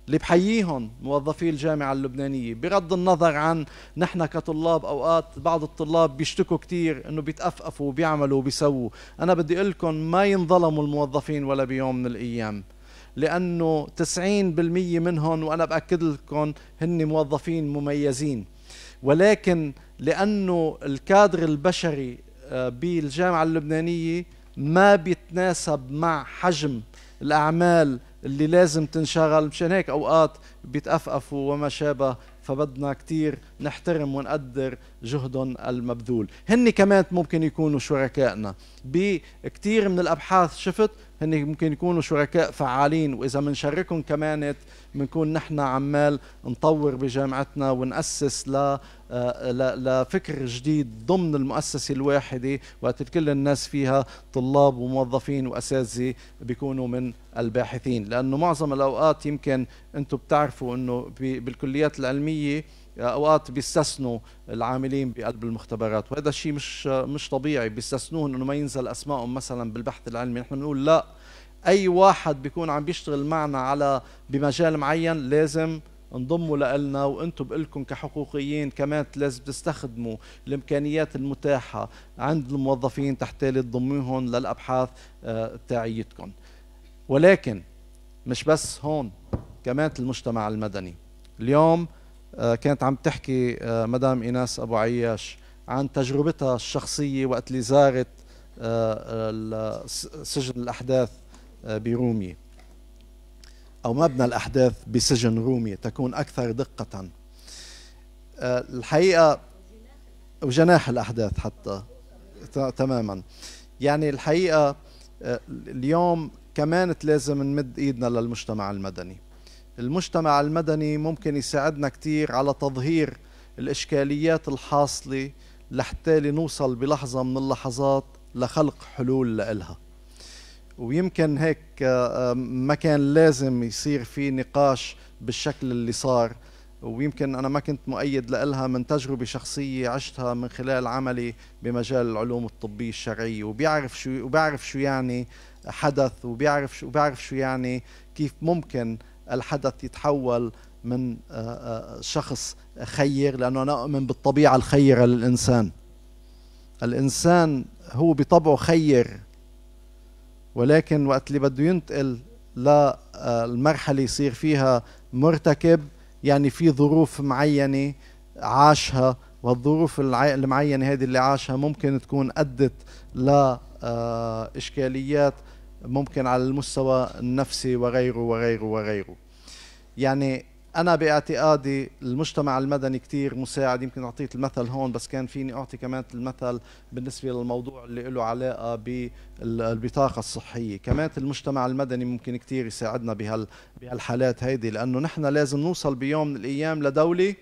اللي بحييهم، موظفي الجامعة اللبنانية، بغض النظر عن نحن كطلاب. أوقات بعض الطلاب بيشتكوا كتير إنه بيتأفقفوا وبيعملوا وبيسووا. أنا بدي أقول لكم ما ينظلموا الموظفين ولا بيوم من الأيام، لأنه 90% منهم، وأنا بأكد لكم، هن موظفين مميزين. ولكن لأنه الكادر البشري بالجامعة اللبنانية ما بيتناسب مع حجم الأعمال اللي لازم تنشغل، مشان هيك أوقات بيتأفقفوا وما شابه. فبدنا كتير نحترم ونقدر جهدهم المبذول. هن كمان ممكن يكونوا شركائنا بكتير من الأبحاث، شفت هن ممكن يكونوا شركاء فعالين، وإذا منشركهم كمان بنكون نحن عمال نطور بجامعتنا ونأسس لفكر جديد ضمن المؤسسة الواحدة، وقت كل الناس فيها طلاب وموظفين وأساتذة بيكونوا من الباحثين. لأنه معظم الأوقات يمكن أنتم بتعرفوا أنه بالكليات العلمية أوقات بيستثنوا العاملين بقلب المختبرات، وهذا الشيء مش طبيعي. بيستثنوهم إنه ما ينزل أسمائهم مثلا بالبحث العلمي. نحن بنقول لا، أي واحد بيكون عم بيشتغل معنا على بمجال معين لازم انضموا لنا، وانتم بقلكم كحقوقيين كمان لازم تستخدموا الامكانيات المتاحه عند الموظفين تحتالي تضموهم للابحاث تاعيتكم. ولكن مش بس هون، كمان المجتمع المدني. اليوم كانت عم تحكي مدام إيناس أبو عياش عن تجربتها الشخصيه وقت اللي زارت سجن الاحداث برومية، أو مبنى الأحداث بسجن رومية تكون أكثر دقة. الحقيقة وجناح الأحداث حتى تماما. يعني الحقيقة اليوم كمان لازم نمد إيدنا للمجتمع المدني. المجتمع المدني ممكن يساعدنا كتير على تظهير الإشكاليات الحاصلة لحتى نوصل بلحظة من اللحظات لخلق حلول لإلها. ويمكن هيك ما كان لازم يصير في نقاش بالشكل اللي صار ويمكن أنا ما كنت مؤيد لها من تجربة شخصية عشتها من خلال عملي بمجال العلوم الطبية الشرعية، وبعرف شو يعني حدث، وبعرف شو يعني كيف ممكن الحدث يتحول من شخص خير، لأنه أنا أؤمن بالطبيعة الخيرة للإنسان. الإنسان هو بطبعه خير، ولكن وقت اللي بده ينتقل للمرحلة يصير فيها مرتكب، يعني في ظروف معينة عاشها، والظروف المعينة هذه اللي عاشها ممكن تكون أدت لإشكاليات ممكن على المستوى النفسي وغيره وغيره وغيره. يعني أنا باعتقادي المجتمع المدني كتير مساعد، يمكن أعطيت المثل هون بس كان فيني أعطي كمان المثل بالنسبة للموضوع اللي له علاقة بالبطاقة الصحية. كمان المجتمع المدني ممكن كتير يساعدنا بهالحالات هيدي، لأنه نحن لازم نوصل بيوم من الأيام لدولة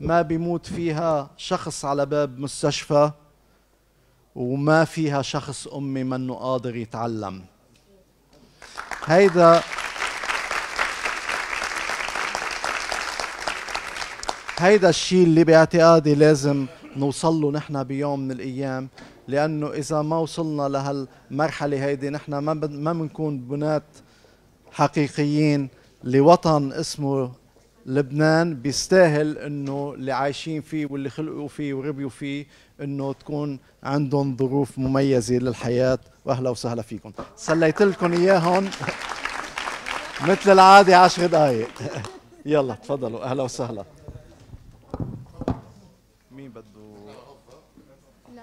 ما بيموت فيها شخص على باب مستشفى وما فيها شخص أمي منه قادر يتعلم. هيدا الشيء اللي باعتقادي لازم نوصل له نحن بيوم من الأيام، لأنه إذا ما وصلنا لهالمرحلة هيدي نحن ما بنكون بنات حقيقيين لوطن اسمه لبنان بيستاهل إنه اللي عايشين فيه واللي خلقوا فيه وربيوا فيه إنه تكون عندهم ظروف مميزة للحياة. وأهلا وسهلا فيكم، سليت لكم إياهم مثل العادة 10 دقايق. يلا تفضلوا، أهلا وسهلا. مين بده؟ لا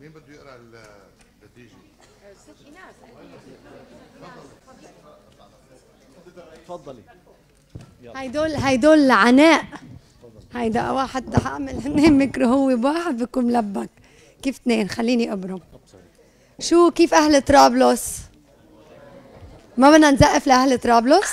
مين بده يقرا النتيجة؟ ست إيناس. تفضلي. هيدول عناء. هيدا واحد حامل هن ميكرو، هو بواحد بيكون ملبك، كيف 2؟ خليني أبرم. شو كيف أهل طرابلس؟ ما بدنا نزقف لأهل طرابلس؟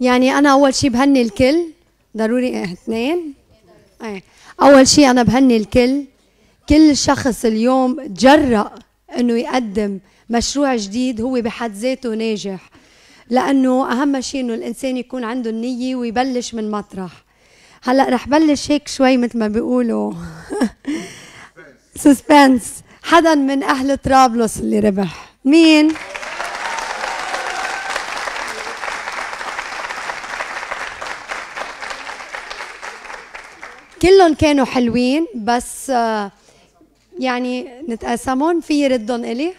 يعني أنا أول شيء بهني الكل ضروري. 2. أول شيء أنا بهني الكل، كل شخص اليوم تجرأ إنه يقدم مشروع جديد هو بحد ذاته ناجح، لأنه أهم شيء إنه الإنسان يكون عنده النية ويبلش من مطرح. هلا رح بلش هيك شوي مثل ما بيقولوا سسبنس. حدا من أهل طرابلس اللي ربح؟ مين؟ كلهم كانوا حلوين، بس يعني نتقاسمهم، في يردهم إلي.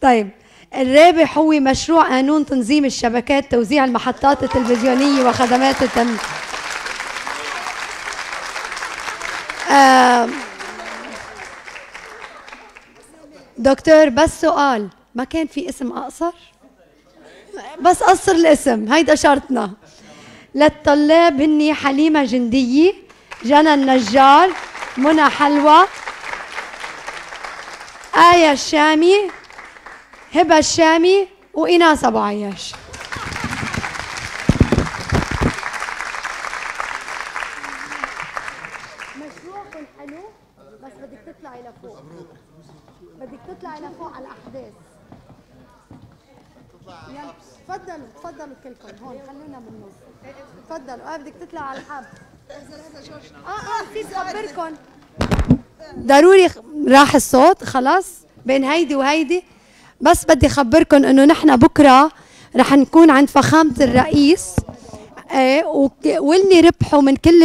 طيب الرابح هو مشروع قانون تنظيم الشبكات توزيع المحطات التلفزيونية وخدمات التمويل. دكتور بس سؤال، ما كان في اسم أقصر؟ بس قصر الاسم، هيدا شرطنا. للطلاب هني حليمة جندية، جنى النجار، منى حلوة، آية الشامي، هبة الشامي، وإيناس أبو عياش. مشروعكم حلو، بس بدك تطلعي لفوق، بدك تطلعي لفوق على الأحداث. يلا تفضلوا تفضلوا كلكم هون، خلونا بالنص. تفضلوا. بدك تطلع على الحب. نسيت اخبركم ضروري راح الصوت خلاص بين هيدي وهيدي، بس بدي اخبركم انه نحن بكره رح نكون عند فخامه الرئيس، واللي ربحوا من كل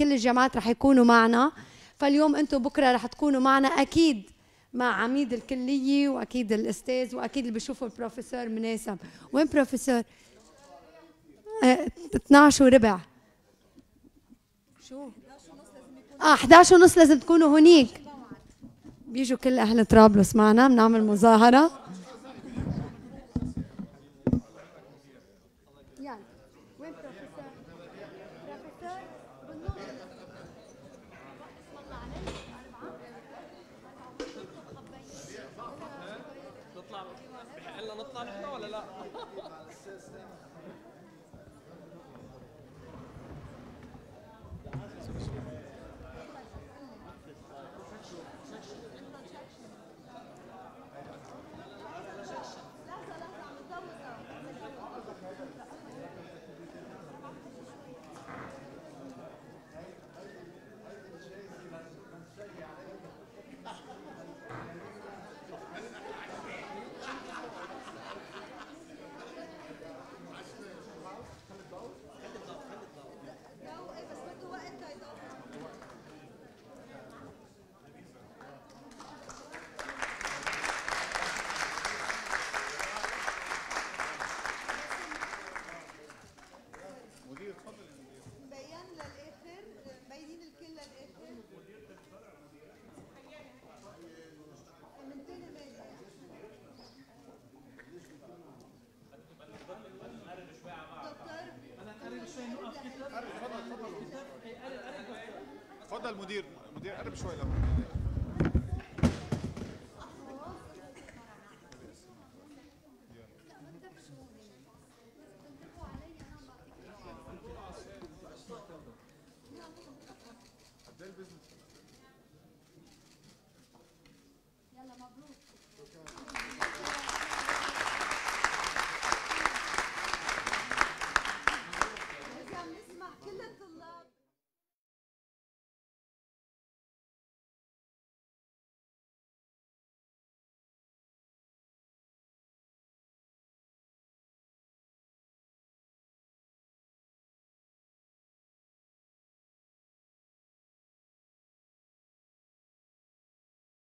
الجامعات رح يكونوا معنا. فاليوم انتم بكره رح تكونوا معنا اكيد، مع عميد الكلية وأكيد الأستاذ وأكيد اللي بشوفه البروفيسور مناسب. وين بروفيسور؟ 12:15. شو؟ 11:30 لازم تكونوا هنيك. بيجوا كل اهل طرابلس معنا، بنعمل مظاهره. تفضل مدير، مدير قرب شوي لو